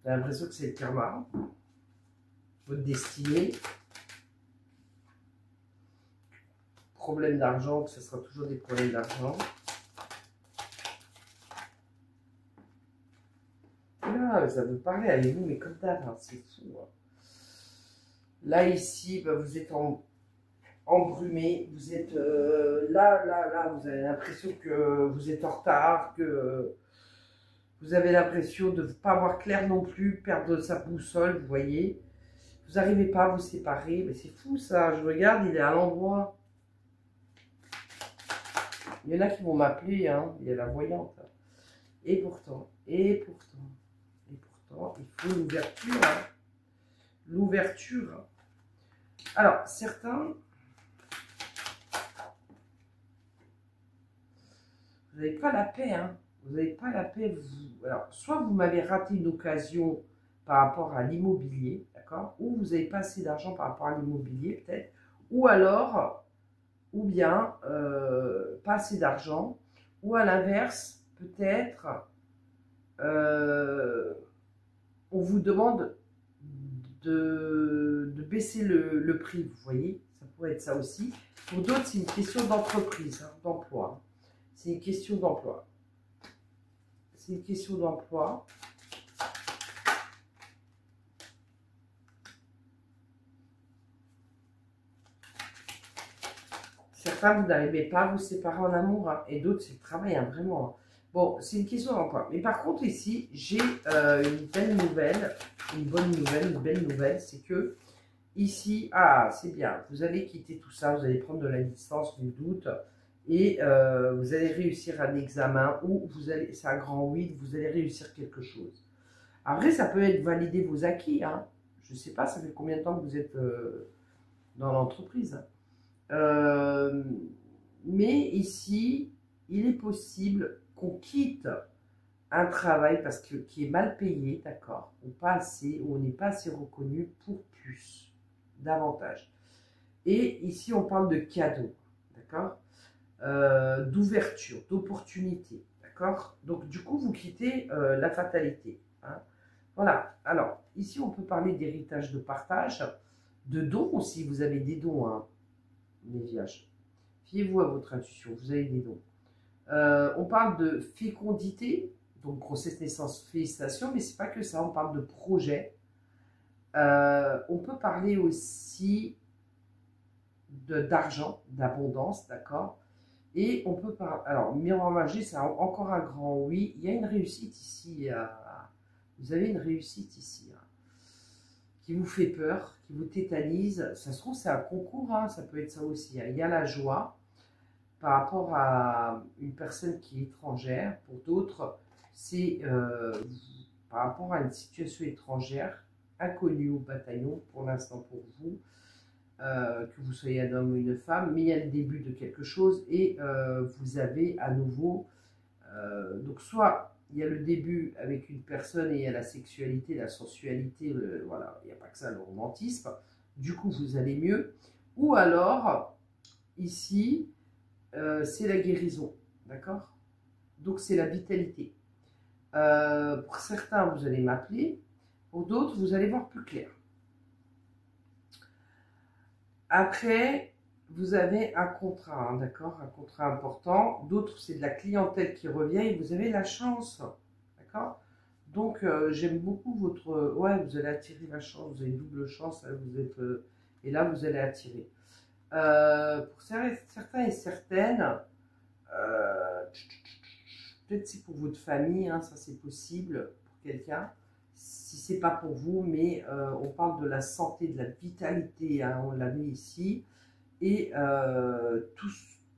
Vous avez l'impression que c'est le karma, votre destinée, problème d'argent, que ce sera toujours des problèmes d'argent. Ah, ça veut parler avec vous, mais comme d'hab, c'est fou. Là, ici, bah, vous êtes embrumé, vous êtes là, vous avez l'impression que vous êtes en retard, que vous avez l'impression de ne pas voir clair non plus, perdre sa boussole, vous voyez. Vous n'arrivez pas à vous séparer. Mais c'est fou ça. Je regarde, il est à l'endroit. Il y en a qui vont m'appeler, hein. Il y a la voyante. Et pourtant, il faut l'ouverture. Hein. L'ouverture. Alors, certains, vous n'avez pas la paix, hein. Vous n'avez pas la paix. Vous... Alors, soit vous m'avez raté une occasion par rapport à l'immobilier, d'accord, ou vous n'avez pas assez d'argent par rapport à l'immobilier, peut-être, ou alors, ou bien, pas assez d'argent, ou à l'inverse, peut-être, on vous demande de baisser le prix, vous voyez, ça pourrait être ça aussi. Pour d'autres, c'est une question d'entreprise, hein, d'emploi. C'est une question d'emploi. C'est une question d'emploi. Certains, vous n'arrivez pas à vous séparer en amour, hein, et d'autres, c'est le travail, hein, vraiment. Hein. Bon, c'est une question d'emploi. Mais par contre, ici, j'ai une belle nouvelle, une bonne nouvelle, une belle nouvelle, c'est que ici, ah, c'est bien, vous allez quitter tout ça, vous allez prendre de la distance, du doute, et vous allez réussir un examen, ou vous allez, c'est un grand oui, vous allez réussir quelque chose. Après, ça peut être valider vos acquis, hein. Je ne sais pas, ça fait combien de temps que vous êtes dans l'entreprise, hein. Mais ici, il est possible qu'on quitte un travail parce que, qui est mal payé, d'accord, ou pas assez, ou on n'est pas assez reconnu pour plus, davantage. Et ici, on parle de cadeaux, d'accord, d'ouverture, d'opportunité, d'accord. Donc, du coup, vous quittez la fatalité, hein. Voilà. Alors, ici, on peut parler d'héritage, de partage, de dons aussi. Vous avez des dons, hein. Les vierges, fiez-vous à votre intuition, vous avez des dons. On parle de fécondité, donc grossesse, naissance, félicitations, mais c'est pas que ça, on parle de projet. On peut parler aussi d'argent, d'abondance, d'accord. Et on peut parler, alors miroir magique, c'est encore un grand oui, il y a une réussite ici, vous avez une réussite ici, hein, qui vous fait peur, qui vous tétanise. Ça se trouve, c'est un concours, hein, ça peut être ça aussi. Hein. Il y a la joie par rapport à une personne qui est étrangère. Pour d'autres, c'est par rapport à une situation étrangère, inconnue au bataillon, pour l'instant pour vous, que vous soyez un homme ou une femme, mais il y a le début de quelque chose et vous avez à nouveau... donc, soit... Il y a le début avec une personne et il y a la sexualité, la sensualité, voilà, il n'y a pas que ça, le romantisme. Du coup, vous allez mieux. Ou alors, ici, c'est la guérison, d'accord? Donc, c'est la vitalité. Pour certains, vous allez m'appeler. Pour d'autres, vous allez voir plus clair. Après, vous avez un contrat, hein, d'accord, un contrat important. D'autres, c'est de la clientèle qui revient et vous avez la chance, d'accord. Donc, j'aime beaucoup votre... Ouais, vous allez attirer la chance, vous avez une double chance, hein, vous êtes, et là, vous allez attirer. Pour certains et certaines, peut-être c'est pour votre famille, hein, ça c'est possible pour quelqu'un. Si c'est pas pour vous, mais on parle de la santé, de la vitalité, hein, on l'a mis ici. Et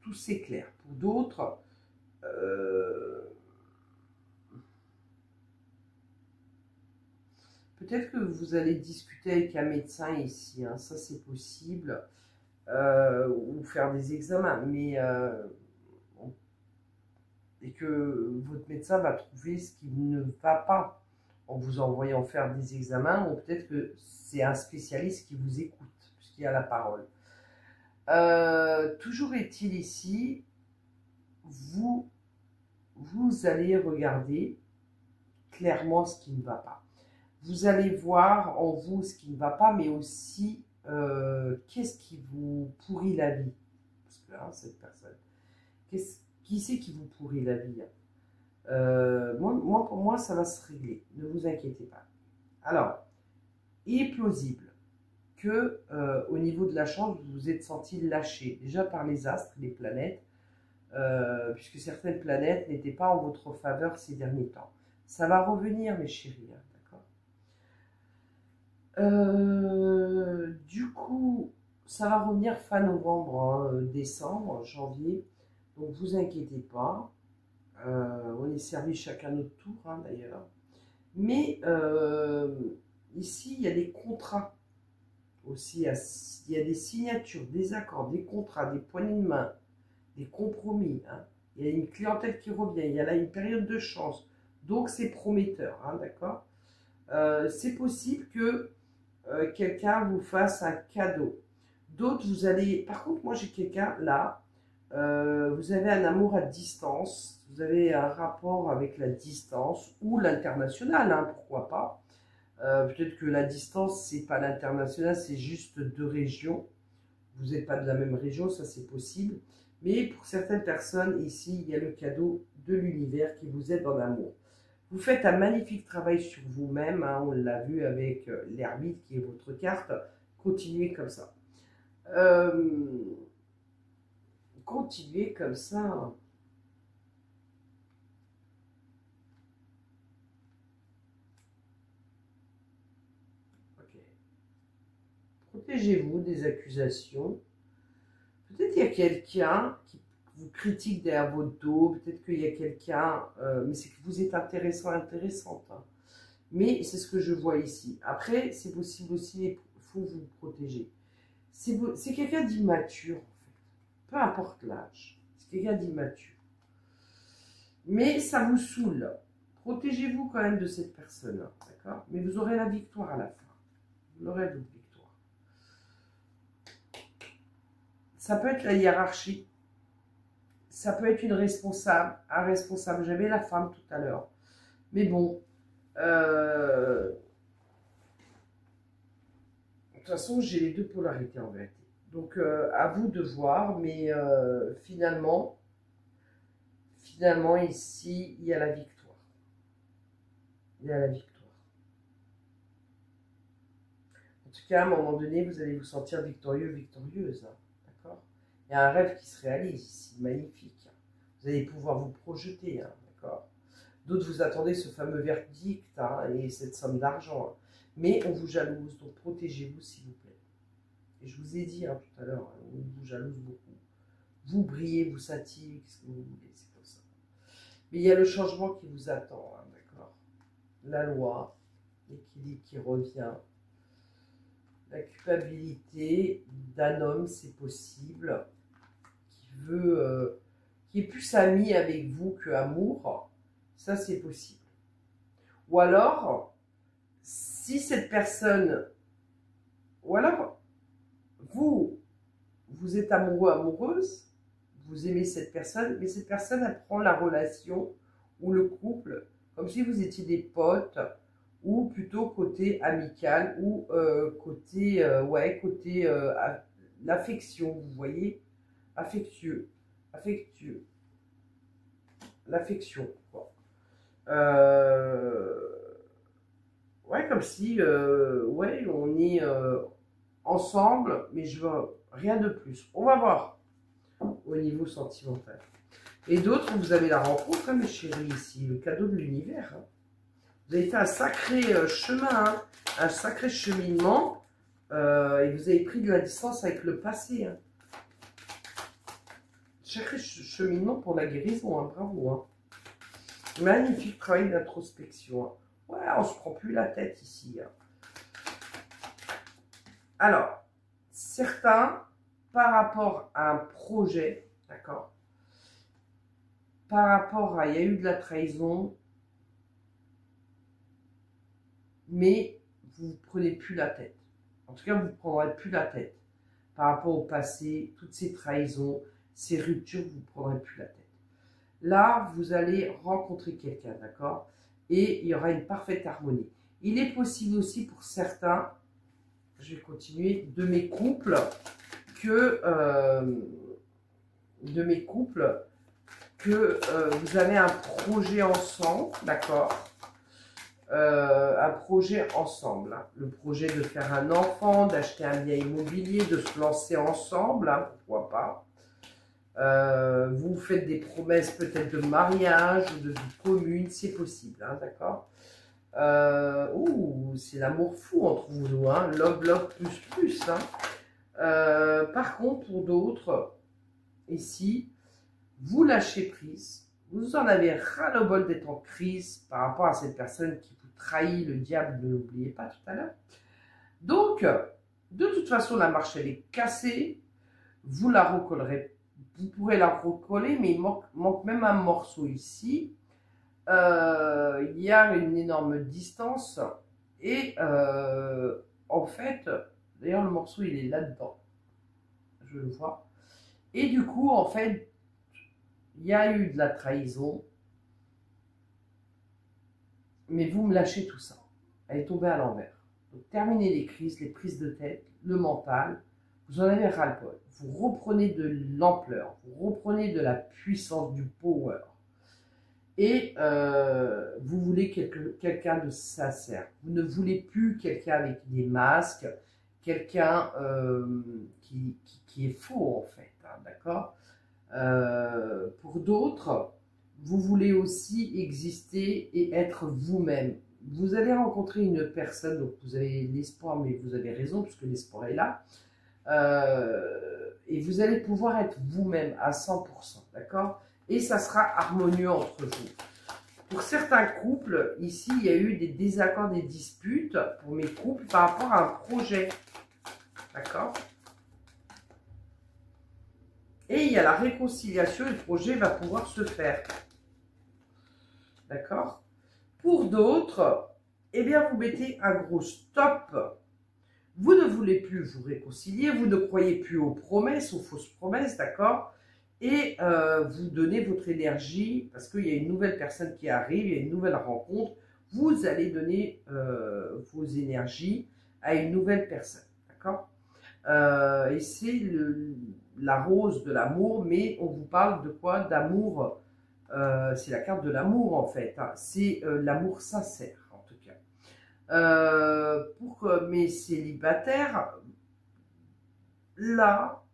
tout s'éclaire. Pour d'autres, peut-être que vous allez discuter avec un médecin ici, hein, ça c'est possible, ou faire des examens, mais et que votre médecin va trouver ce qui ne va pas en vous envoyant faire des examens, ou peut-être que c'est un spécialiste qui vous écoute, puisqu'il a la parole. Toujours est-il ici, vous allez regarder clairement ce qui ne va pas. Vous allez voir en vous ce qui ne va pas, mais aussi qu'est-ce qui vous pourrit la vie. Parce que là, cette personne, qui c'est qui vous pourrit la vie, hein? Pour moi, ça va se régler, ne vous inquiétez pas. Alors, il est plausible que au niveau de la chance, vous vous êtes senti lâché, déjà par les astres, les planètes, puisque certaines planètes n'étaient pas en votre faveur ces derniers temps. Ça va revenir, mes chéris, hein, d'accord. Du coup, ça va revenir fin novembre, hein, décembre, janvier. Donc, vous inquiétez pas. On est servi chacun notre tour, hein, d'ailleurs. Mais ici, il y a des contrats aussi. Il y a des signatures, des accords, des contrats, des poignées de main, des compromis. Hein. Il y a une clientèle qui revient. Il y a là une période de chance. Donc, c'est prometteur, hein, d'accord. C'est possible que quelqu'un vous fasse un cadeau. D'autres, vous allez... Par contre, moi, j'ai quelqu'un là. Vous avez un amour à distance. Vous avez un rapport avec la distance ou l'international, hein, pourquoi pas. Peut-être que la distance, c'est pas l'international, c'est juste deux régions. Vous n'êtes pas de la même région, ça c'est possible. Mais pour certaines personnes, ici, il y a le cadeau de l'univers qui vous aide en amour. Vous faites un magnifique travail sur vous-même, hein, on l'a vu avec l'ermite qui est votre carte. Continuez comme ça. Continuez comme ça. Ok. Protégez-vous des accusations. Peut-être qu'il y a quelqu'un qui vous critique derrière votre dos, peut-être qu'il y a quelqu'un, mais c'est que vous êtes intéressant, intéressante. Hein. Mais c'est ce que je vois ici. Après, c'est possible aussi, il faut vous protéger. C'est quelqu'un d'immature, en fait. Peu importe l'âge, c'est quelqu'un d'immature. Mais ça vous saoule. Protégez-vous quand même de cette personne, hein, d'accord? Mais vous aurez la victoire à la fin. Vous aurez votre victoire. Ça peut être la hiérarchie. Ça peut être une responsable, un responsable. J'avais la femme tout à l'heure. Mais bon, de toute façon, j'ai les deux polarités en vérité. Donc, à vous de voir. Mais finalement, ici, il y a la victoire. Il y a la victoire. En tout cas, à un moment donné, vous allez vous sentir victorieux, victorieuse. Hein. Il y a un rêve qui se réalise ici, magnifique. Vous allez pouvoir vous projeter, hein, d'accord. D'autres, vous attendez ce fameux verdict, hein, et cette somme d'argent. Hein. Mais on vous jalouse, donc protégez-vous s'il vous plaît. Et je vous ai dit, hein, tout à l'heure, hein, on vous jalouse beaucoup. Vous brillez, vous scintillez, qu'est-ce que vous voulez, c'est comme ça. Mais il y a le changement qui vous attend, hein, d'accord. La loi, l'équilibre qui revient. La culpabilité d'un homme, c'est possible. Qui est plus ami avec vous que amour, ça c'est possible. Ou alors, si cette personne, ou alors, vous êtes amoureux, amoureuse, vous aimez cette personne, mais cette personne elle prend la relation ou le couple comme si vous étiez des potes, ou plutôt côté amical, ou côté, ouais, côté l'affection, vous voyez. Affectueux. L'affection, quoi. Ouais, comme si, ouais, on est ensemble, mais je veux rien de plus. On va voir au niveau sentimental. Et d'autres, vous avez la rencontre, hein, mes chéris, ici, le cadeau de l'univers. Hein. Vous avez fait un sacré chemin, hein, un sacré cheminement, et vous avez pris de la distance avec le passé, hein. Sacré cheminement pour la guérison, hein, bravo. Hein. Magnifique travail d'introspection. Hein. Ouais, on se prend plus la tête ici. Hein. Alors, certains, par rapport à un projet, d'accord, par rapport à, il y a eu de la trahison, mais vous ne prenez plus la tête. En tout cas, vous ne prendrez plus la tête. Par rapport au passé, toutes ces trahisons, ces ruptures, vous ne prendrez plus la tête. Là, vous allez rencontrer quelqu'un, d'accord? Et il y aura une parfaite harmonie. Il est possible aussi pour certains, je vais continuer, de mes couples, que, vous avez un projet ensemble, d'accord? Un projet ensemble, hein. Le projet de faire un enfant, d'acheter un bien immobilier, de se lancer ensemble, hein, pourquoi pas. Vous faites des promesses peut-être de mariage, ou de vie commune, c'est possible, hein, d'accord. C'est l'amour fou entre vous deux, hein. Love, love, plus, plus. Hein. Par contre, pour d'autres, ici, vous lâchez prise. Vous en avez ras-le-bol d'être en crise par rapport à cette personne qui vous trahit, le diable, ne l'oubliez pas tout à l'heure. Donc, de toute façon, la marche, elle est cassée. Vous la recollerez, vous pourrez la recoller, mais il manque même un morceau ici. Il y a une énorme distance. Et en fait, d'ailleurs, le morceau, il est là-dedans. Je le vois. Et du coup, en fait, il y a eu de la trahison. Mais vous me lâchez tout ça. Elle est tombée à l'envers. Donc, terminez les crises, les prises de tête, le mental. Vous en avez ras-le-bol. Vous reprenez de l'ampleur. Vous reprenez de la puissance, du power. Et vous voulez quelqu'un de sincère. Vous ne voulez plus quelqu'un avec des masques, quelqu'un qui est faux en fait, hein, d'accord? Pour d'autres, vous voulez aussi exister et être vous-même. Vous allez rencontrer une personne, donc vous avez l'espoir, mais vous avez raison, puisque l'espoir est là. Et vous allez pouvoir être vous-même à 100%, d'accord? Et ça sera harmonieux entre vous. Pour certains couples, ici, il y a eu des désaccords, des disputes pour mes couples par rapport à un projet. D'accord? Et il y a la réconciliation, le projet va pouvoir se faire. D'accord? Pour d'autres, eh bien, vous mettez un gros stop. Vous ne voulez plus vous réconcilier, vous ne croyez plus aux promesses, aux fausses promesses, d'accord? Et vous donnez votre énergie, parce qu'il y a une nouvelle personne qui arrive, il y a une nouvelle rencontre, vous allez donner vos énergies à une nouvelle personne, d'accord? Et c'est la rose de l'amour, mais on vous parle de quoi? D'amour, c'est la carte de l'amour en fait, hein. C'est l'amour sincère en tout cas. Pour mes célibataires, là...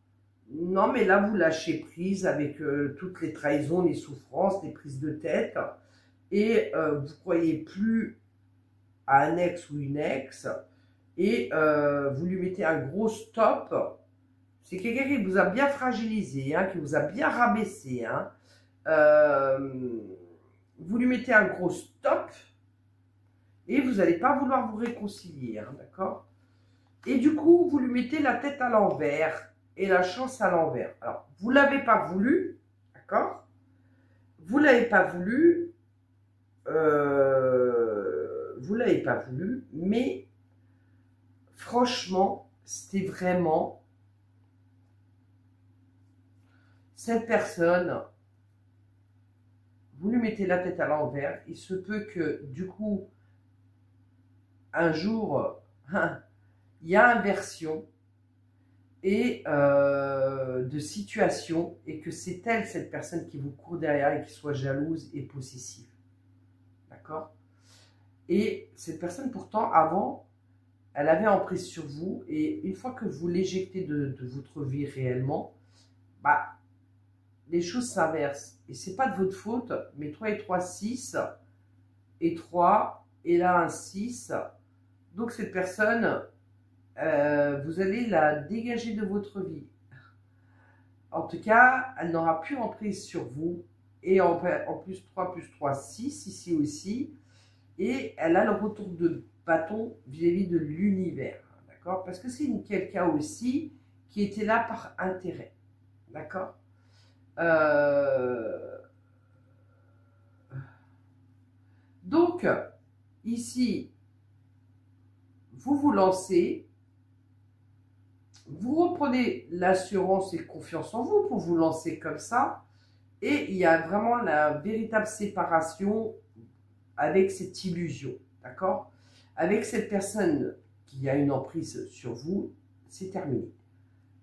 Non, mais là, vous lâchez prise avec toutes les trahisons, les souffrances, les prises de tête. Et vous ne croyez plus à un ex ou une ex. Et vous lui mettez un gros stop. C'est quelqu'un qui vous a bien fragilisé, hein, qui vous a bien rabaissé. Hein. Vous lui mettez un gros stop. Et vous n'allez pas vouloir vous réconcilier. Hein, d'accord? Et du coup, vous lui mettez la tête à l'envers. Et la chance à l'envers. Alors, vous ne l'avez pas voulu, d'accord? Vous ne l'avez pas voulu, mais franchement, c'était vraiment cette personne, vous lui mettez la tête à l'envers, il se peut que, du coup, un jour, il y a inversion, et de situation, et que c'est elle, cette personne qui vous court derrière et qui soit jalouse et possessive. D'accord? Et cette personne, pourtant, avant, elle avait emprise sur vous, et une fois que vous l'éjectez de votre vie réellement, bah, les choses s'inversent. Et c'est pas de votre faute, mais 3 et 3, 6, et 3, et là, un 6. Donc, cette personne... vous allez la dégager de votre vie. En tout cas, elle n'aura plus emprise sur vous. Et en plus 3, 6, ici aussi. Et elle a le retour de bâton vis-à-vis de l'univers. D'accord? Parce que c'est quelqu'un aussi qui était là par intérêt. D'accord? Donc, ici, vous vous lancez. Vous reprenez l'assurance et confiance en vous pour vous lancer comme ça. Et il y a vraiment la véritable séparation avec cette illusion, d'accord? Avec cette personne qui a une emprise sur vous, c'est terminé.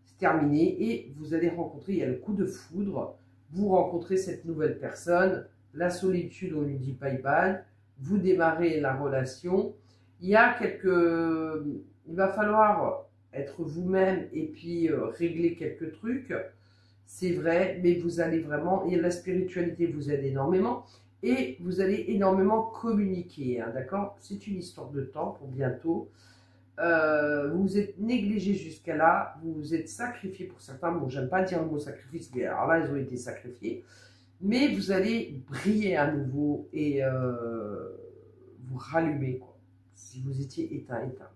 C'est terminé et vous allez rencontrer, il y a le coup de foudre. Vous rencontrez cette nouvelle personne, la solitude, on lui dit bye-bye. Vous démarrez la relation. Il y a quelques... Il va falloir... être vous-même et puis régler quelques trucs, c'est vrai, mais vous allez vraiment, et la spiritualité vous aide énormément, et vous allez énormément communiquer, hein, d'accord? C'est une histoire de temps pour bientôt. Vous vous êtes négligé jusqu'à là, vous vous êtes sacrifié pour certains. Bon, j'aime pas dire le mot sacrifice, mais alors là, ils ont été sacrifiés. Mais vous allez briller à nouveau et vous rallumer, quoi, si vous étiez éteint, éteinte.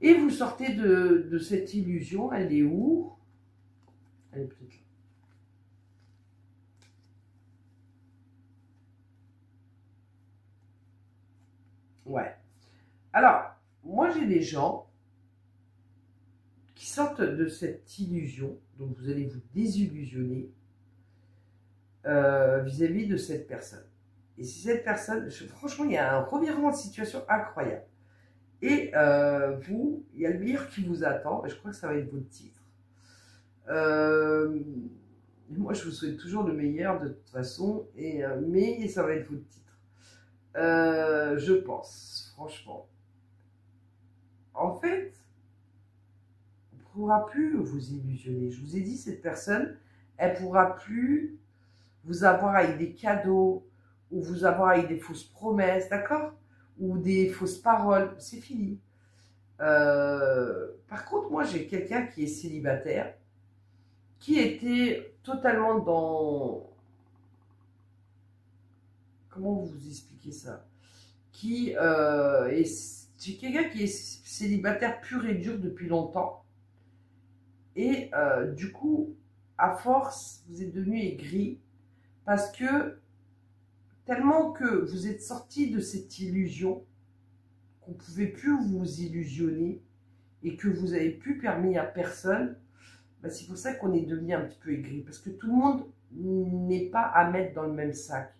Et vous sortez de cette illusion, elle est où? Elle est peut-être là. Ouais. Alors, moi j'ai des gens qui sortent de cette illusion, donc vous allez vous désillusionner vis-à-vis de cette personne. Et si cette personne, franchement, il y a un revirement de situation incroyable. Et vous, il y a le meilleur qui vous attend, et je crois que ça va être votre titre. Moi, je vous souhaite toujours le meilleur de toute façon, et, mais ça va être votre titre. Je pense, franchement. En fait, on ne pourra plus vous illusionner. Je vous ai dit, cette personne, elle ne pourra plus vous avoir avec des cadeaux, ou vous avoir avec des fausses promesses, d'accord? Ou des fausses paroles, c'est fini. Par contre, moi, j'ai quelqu'un qui est célibataire, qui était totalement dans... Comment vous expliquez ça? Qui c'est quelqu'un qui est célibataire pur et dur depuis longtemps. Et du coup, à force, vous êtes devenu aigri, parce que tellement que vous êtes sorti de cette illusion, qu'on ne pouvait plus vous illusionner et que vous n'avez plus permis à personne, ben c'est pour ça qu'on est devenu un petit peu aigri. Parce que tout le monde n'est pas à mettre dans le même sac.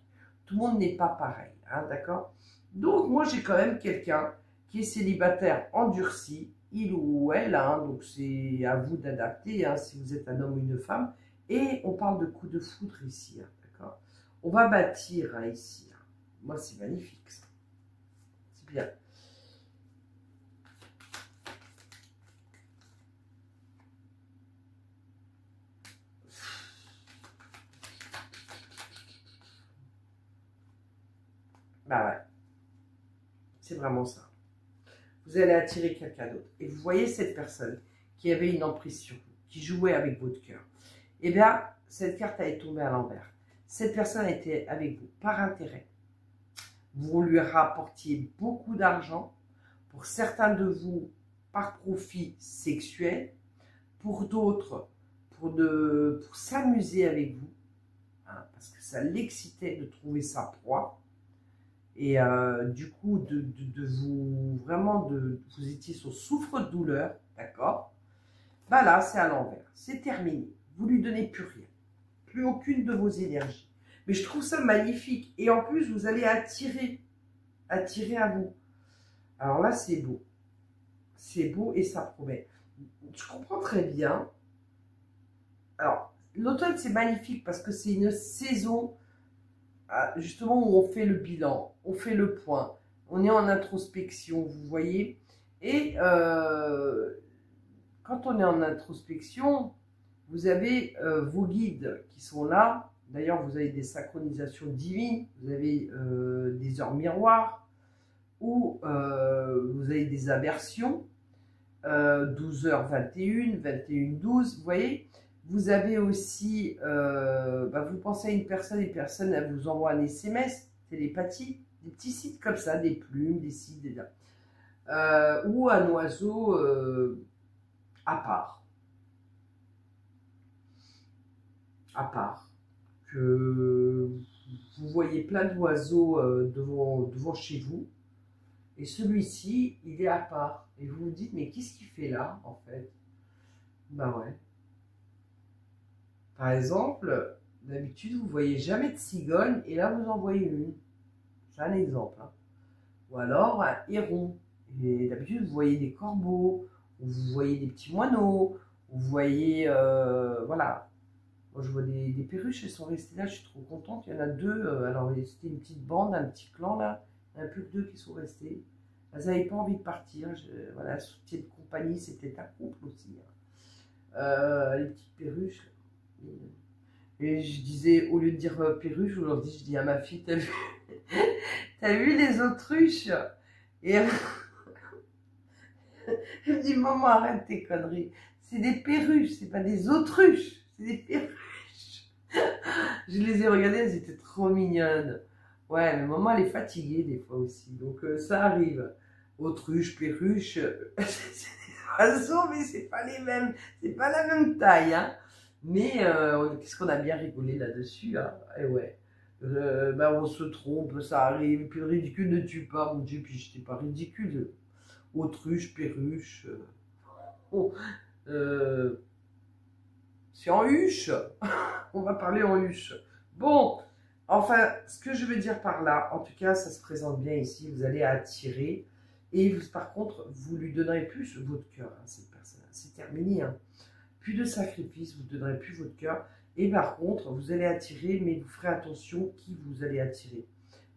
Tout le monde n'est pas pareil, hein, d'accord? Donc, moi, j'ai quand même quelqu'un qui est célibataire endurci, il ou elle, hein, donc c'est à vous d'adapter, hein, si vous êtes un homme ou une femme. Et on parle de coup de foudre ici, hein, d'accord? On va bâtir, hein, ici. Moi, c'est magnifique, ça. C'est bien. Bah ouais. C'est vraiment ça. Vous allez attirer quelqu'un d'autre. Et vous voyez cette personne qui avait une emprise sur vous, qui jouait avec votre cœur. Eh bien, cette carte est tombée à l'envers. Cette personne était avec vous par intérêt. Vous lui rapportiez beaucoup d'argent. Pour certains de vous, par profit sexuel. Pour d'autres, pour s'amuser avec vous. Hein, parce que ça l'excitait de trouver sa proie. Et du coup, vous étiez sur souffre-douleur, d'accord? Bah là, c'est à l'envers. C'est terminé. Vous lui donnez plus rien. Plus aucune de vos énergies. Mais je trouve ça magnifique. Et en plus, vous allez attirer à vous. Alors là, c'est beau. C'est beau et ça promet. Je comprends très bien. Alors, l'automne, c'est magnifique parce que c'est une saison, justement, où on fait le bilan, on fait le point, on est en introspection, vous voyez. Et quand on est en introspection, vous avez vos guides qui sont là. D'ailleurs, vous avez des synchronisations divines, vous avez des heures miroirs, ou vous avez des aberrations, 12h21, 21h12, vous voyez. Vous avez aussi, vous pensez à une personne, elle vous envoie un SMS, télépathie, des petits sites comme ça, des plumes, des sites, des... ou un oiseau à part. À part. Que vous voyez plein d'oiseaux devant chez vous, et celui-ci, il est à part. Et vous vous dites, mais qu'est-ce qu'il fait là, en fait? Ben ouais. Par exemple, d'habitude, vous ne voyez jamais de cigogne, et là, vous en voyez une. C'est un exemple. Hein. Ou alors, un héron. Et d'habitude, vous voyez des corbeaux, ou vous voyez des petits moineaux, ou vous voyez... voilà. Moi, je vois des perruches, elles sont restées là, je suis trop contente. Il y en a deux. Alors, c'était une petite bande, un petit clan, là. Il n'y en a plus que deux qui sont restés. Elles n'avaient pas envie de partir. Voilà, soutien de compagnie, c'était un couple aussi. Hein. Les petites perruches... Et je disais, au lieu de dire perruche, aujourd'hui je dis à ma fille, t'as vu les autruches? Et elle me dit, maman, arrête tes conneries. C'est des perruches, c'est pas des autruches, c'est des perruches. Je les ai regardées, elles étaient trop mignonnes. Ouais, mais maman, elle est fatiguée des fois aussi, donc ça arrive. Autruche, perruche, c'est des oiseaux, mais c'est pas les mêmes, c'est pas la même taille, hein. Mais qu'est-ce qu'on a bien rigolé là-dessus, hein. Et ouais, on se trompe, ça arrive, puis le ridicule ne tue pas, mon Dieu, puis j'étais pas ridicule. Autruche, perruche, c'est en huche, on va parler en huche. Bon, enfin, ce que je veux dire par là, en tout cas, ça se présente bien ici, vous allez attirer, et vous, par contre, vous lui donnerez plus votre cœur, hein, cette personne, c'est terminé, hein. Plus de sacrifice, vous ne donnerez plus votre cœur. Et par contre, vous allez attirer, mais vous ferez attention qui vous allez attirer.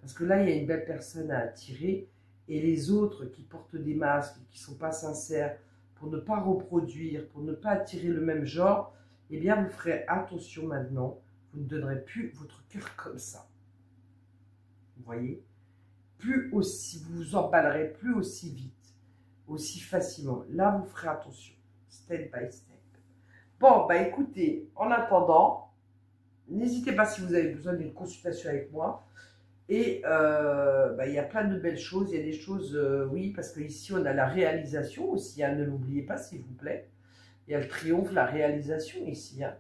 Parce que là, il y a une belle personne à attirer. Et les autres qui portent des masques, qui ne sont pas sincères, pour ne pas reproduire, pour ne pas attirer le même genre, eh bien, vous ferez attention maintenant. Vous ne donnerez plus votre cœur comme ça. Vous voyez? Plus aussi, vous vous emballerez plus aussi vite, aussi facilement. Là, vous ferez attention. Step by step. Bon, bah écoutez, en attendant, n'hésitez pas si vous avez besoin d'une consultation avec moi. Et il y a plein de belles choses, il y a des choses, oui, parce qu'ici on a la réalisation aussi, hein, ne l'oubliez pas s'il vous plaît. Il y a le triomphe, la réalisation ici. Hein.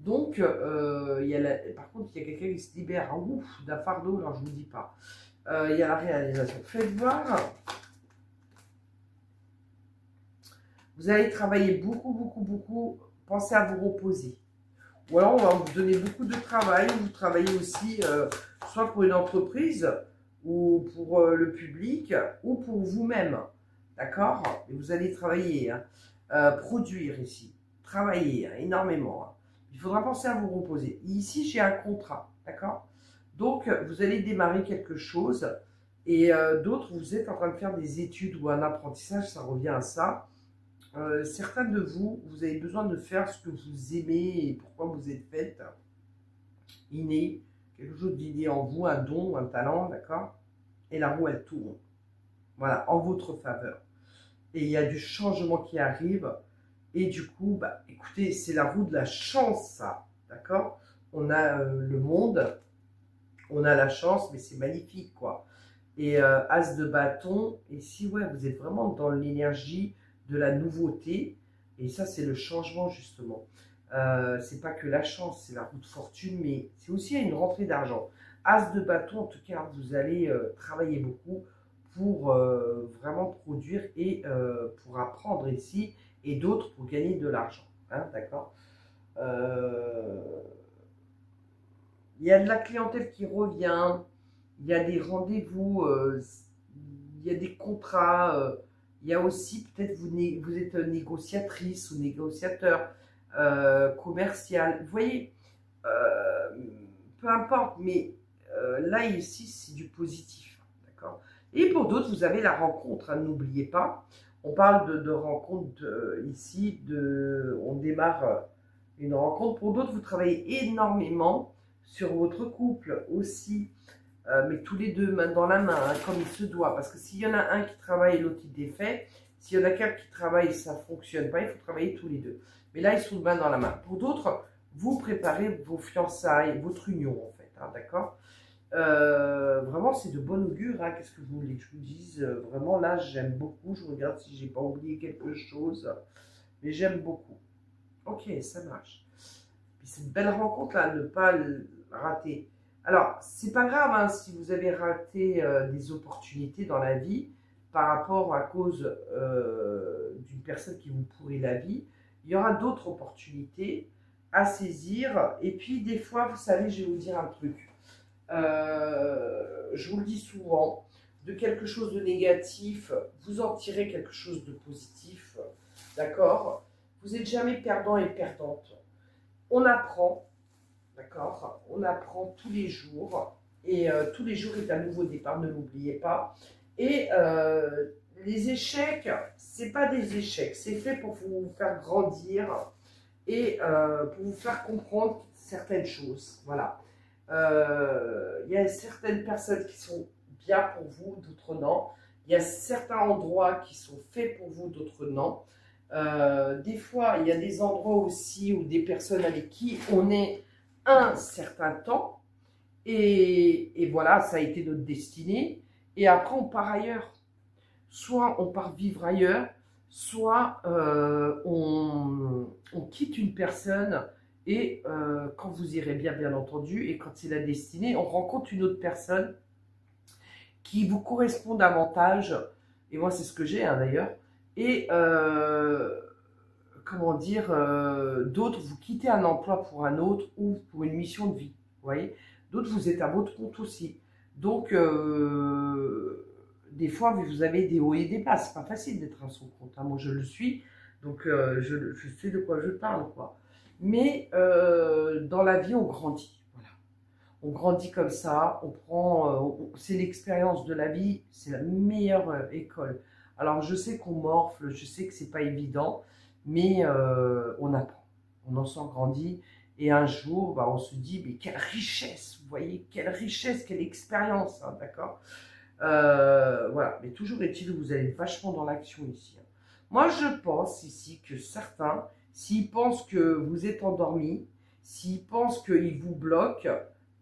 Donc, par contre, il y a quelqu'un qui se libère, hein, ouf, d'un fardeau, alors je ne vous dis pas. Il y a la réalisation. Faites voir. Vous allez travailler beaucoup, beaucoup, beaucoup. Pensez à vous reposer. Ou alors, on va vous donner beaucoup de travail. Vous travaillez aussi, soit pour une entreprise, ou pour le public, ou pour vous-même. D'accord? Et vous allez travailler, hein, produire ici. Travailler, hein, énormément. Hein. Il faudra penser à vous reposer. Et ici, j'ai un contrat. D'accord? Donc, vous allez démarrer quelque chose. Et d'autres, vous êtes en train de faire des études ou un apprentissage. Ça revient à ça. Certains de vous, vous avez besoin de faire ce que vous aimez et pourquoi vous êtes faite, inné, quelque chose d'inné en vous, un don, un talent, d'accord? Et la roue, elle tourne. Voilà, en votre faveur. Et il y a du changement qui arrive. Et du coup, bah, écoutez, c'est la roue de la chance, ça, d'accord? On a le monde, on a la chance, mais c'est magnifique, quoi. Et as de bâton, et si, ouais, vous êtes vraiment dans l'énergie de la nouveauté, et ça c'est le changement justement, c'est pas que la chance, c'est la roue de fortune, mais c'est aussi une rentrée d'argent. As de bâton, en tout cas vous allez travailler beaucoup pour vraiment produire et pour apprendre ici, et d'autres pour gagner de l'argent, hein, d'accord. Il y a de la clientèle qui revient, il y a des rendez-vous, il y a des contrats, il y a aussi, peut-être, vous êtes négociatrice ou négociateur, commercial. Vous voyez, peu importe, mais là, ici, c'est du positif. D'accord. Et pour d'autres, vous avez la rencontre, hein, n'oubliez pas. On parle de rencontre ici, on démarre une rencontre. Pour d'autres, vous travaillez énormément sur votre couple aussi. Mais tous les deux, main dans la main, hein, comme il se doit. Parce que s'il y en a un qui travaille et l'autre qui défait, s'il y en a qu'un qui travaille, ça ne fonctionne pas, il faut travailler tous les deux. Mais là, ils sont main dans la main. Pour d'autres, vous préparez vos fiançailles, votre union, en fait, hein, d'accord? Vraiment, c'est de bon augure, hein, qu'est-ce que vous voulez que je vous dise? Vraiment, là, j'aime beaucoup. Je regarde si j'ai pas oublié quelque chose. Mais j'aime beaucoup. Ok, ça marche. Puis cette belle rencontre-là, ne pas rater. Alors, c'est pas grave, hein, si vous avez raté des opportunités dans la vie par rapport à cause d'une personne qui vous pourrit la vie, il y aura d'autres opportunités à saisir. Et puis, des fois, vous savez, je vais vous dire un truc. Je vous le dis souvent, de quelque chose de négatif, vous en tirez quelque chose de positif, d'accord? Vous n'êtes jamais perdant et perdante. On apprend. D'accord? On apprend tous les jours. Et tous les jours est un nouveau départ, ne l'oubliez pas. Et les échecs, ce n'est pas des échecs. C'est fait pour vous faire grandir et pour vous faire comprendre certaines choses. Voilà. Il y a certaines personnes qui sont bien pour vous, d'autres non. Il y a certains endroits qui sont faits pour vous, d'autres non. Des fois, il y a des endroits aussi où des personnes avec qui on est un certain temps. Et voilà, ça a été notre destinée. Et après, on part ailleurs. Soit on part vivre ailleurs, soit on quitte une personne. Et quand vous irez bien, bien entendu, et quand c'est la destinée, on rencontre une autre personne qui vous correspond davantage. Et moi, c'est ce que j'ai hein, d'ailleurs. Et, comment dire, d'autres, vous quittez un emploi pour un autre ou pour une mission de vie, vous voyez. D'autres, vous êtes à votre compte aussi. Donc, des fois, vous avez des hauts et des bas. C'est pas facile d'être à son compte. Hein. Moi, je le suis, donc je sais de quoi je parle, quoi. Mais dans la vie, on grandit. Voilà. On grandit comme ça, on prend... c'est l'expérience de la vie, c'est la meilleure école. Alors, je sais qu'on morfle, je sais que c'est pas évident, mais on apprend, on en s'en grandit. Et un jour, bah, on se dit, mais quelle richesse, vous voyez, quelle richesse, quelle expérience, hein, d'accord, voilà, mais toujours est-il que vous allez vachement dans l'action ici. Hein. Moi, je pense ici que certains, s'ils pensent que vous êtes endormi, s'ils pensent qu'ils vous bloquent,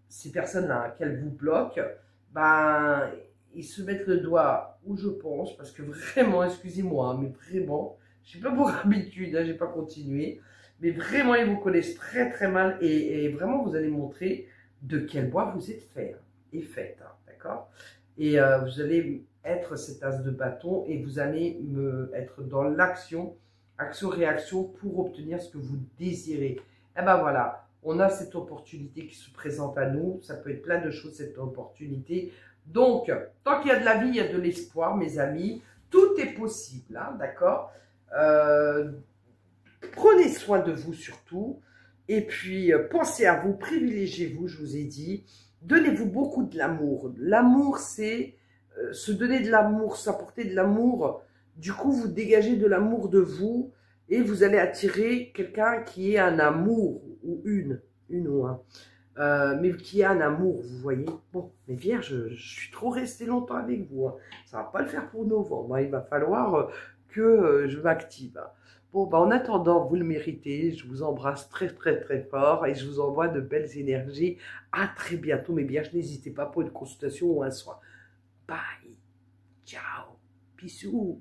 ces personnes-là, hein, qu'elles vous bloquent, ben... ils se mettent le doigt où je pense, parce que vraiment, excusez-moi, mais vraiment, je n'ai pas pour habitude, hein, je n'ai pas continué, mais vraiment, ils vous connaissent très très mal et vraiment, vous allez montrer de quel bois vous êtes fait et faites, hein, d'accord. Et vous allez être cet as de bâton et vous allez être dans l'action, action-réaction pour obtenir ce que vous désirez. Et ben voilà, on a cette opportunité qui se présente à nous, ça peut être plein de choses, cette opportunité. Donc, tant qu'il y a de la vie, il y a de l'espoir, mes amis. Tout est possible, hein, d'accord, prenez soin de vous surtout. Et puis, pensez à vous, privilégiez-vous, je vous ai dit. Donnez-vous beaucoup de l'amour. L'amour, c'est se donner de l'amour, s'apporter de l'amour. Du coup, vous dégagez de l'amour de vous et vous allez attirer quelqu'un qui est un amour ou une ou un. Mais qui a un amour, vous voyez. Bon, mais Vierge, je suis trop restée longtemps avec vous. Hein. Ça va pas le faire pour novembre. Hein. Il va falloir que je m'active. Hein. Bon, bah, en attendant, vous le méritez. Je vous embrasse très, très, très fort. Et je vous envoie de belles énergies. À très bientôt, mes Vierges. N'hésitez pas pour une consultation ou un soin. Bye. Ciao. Bisous.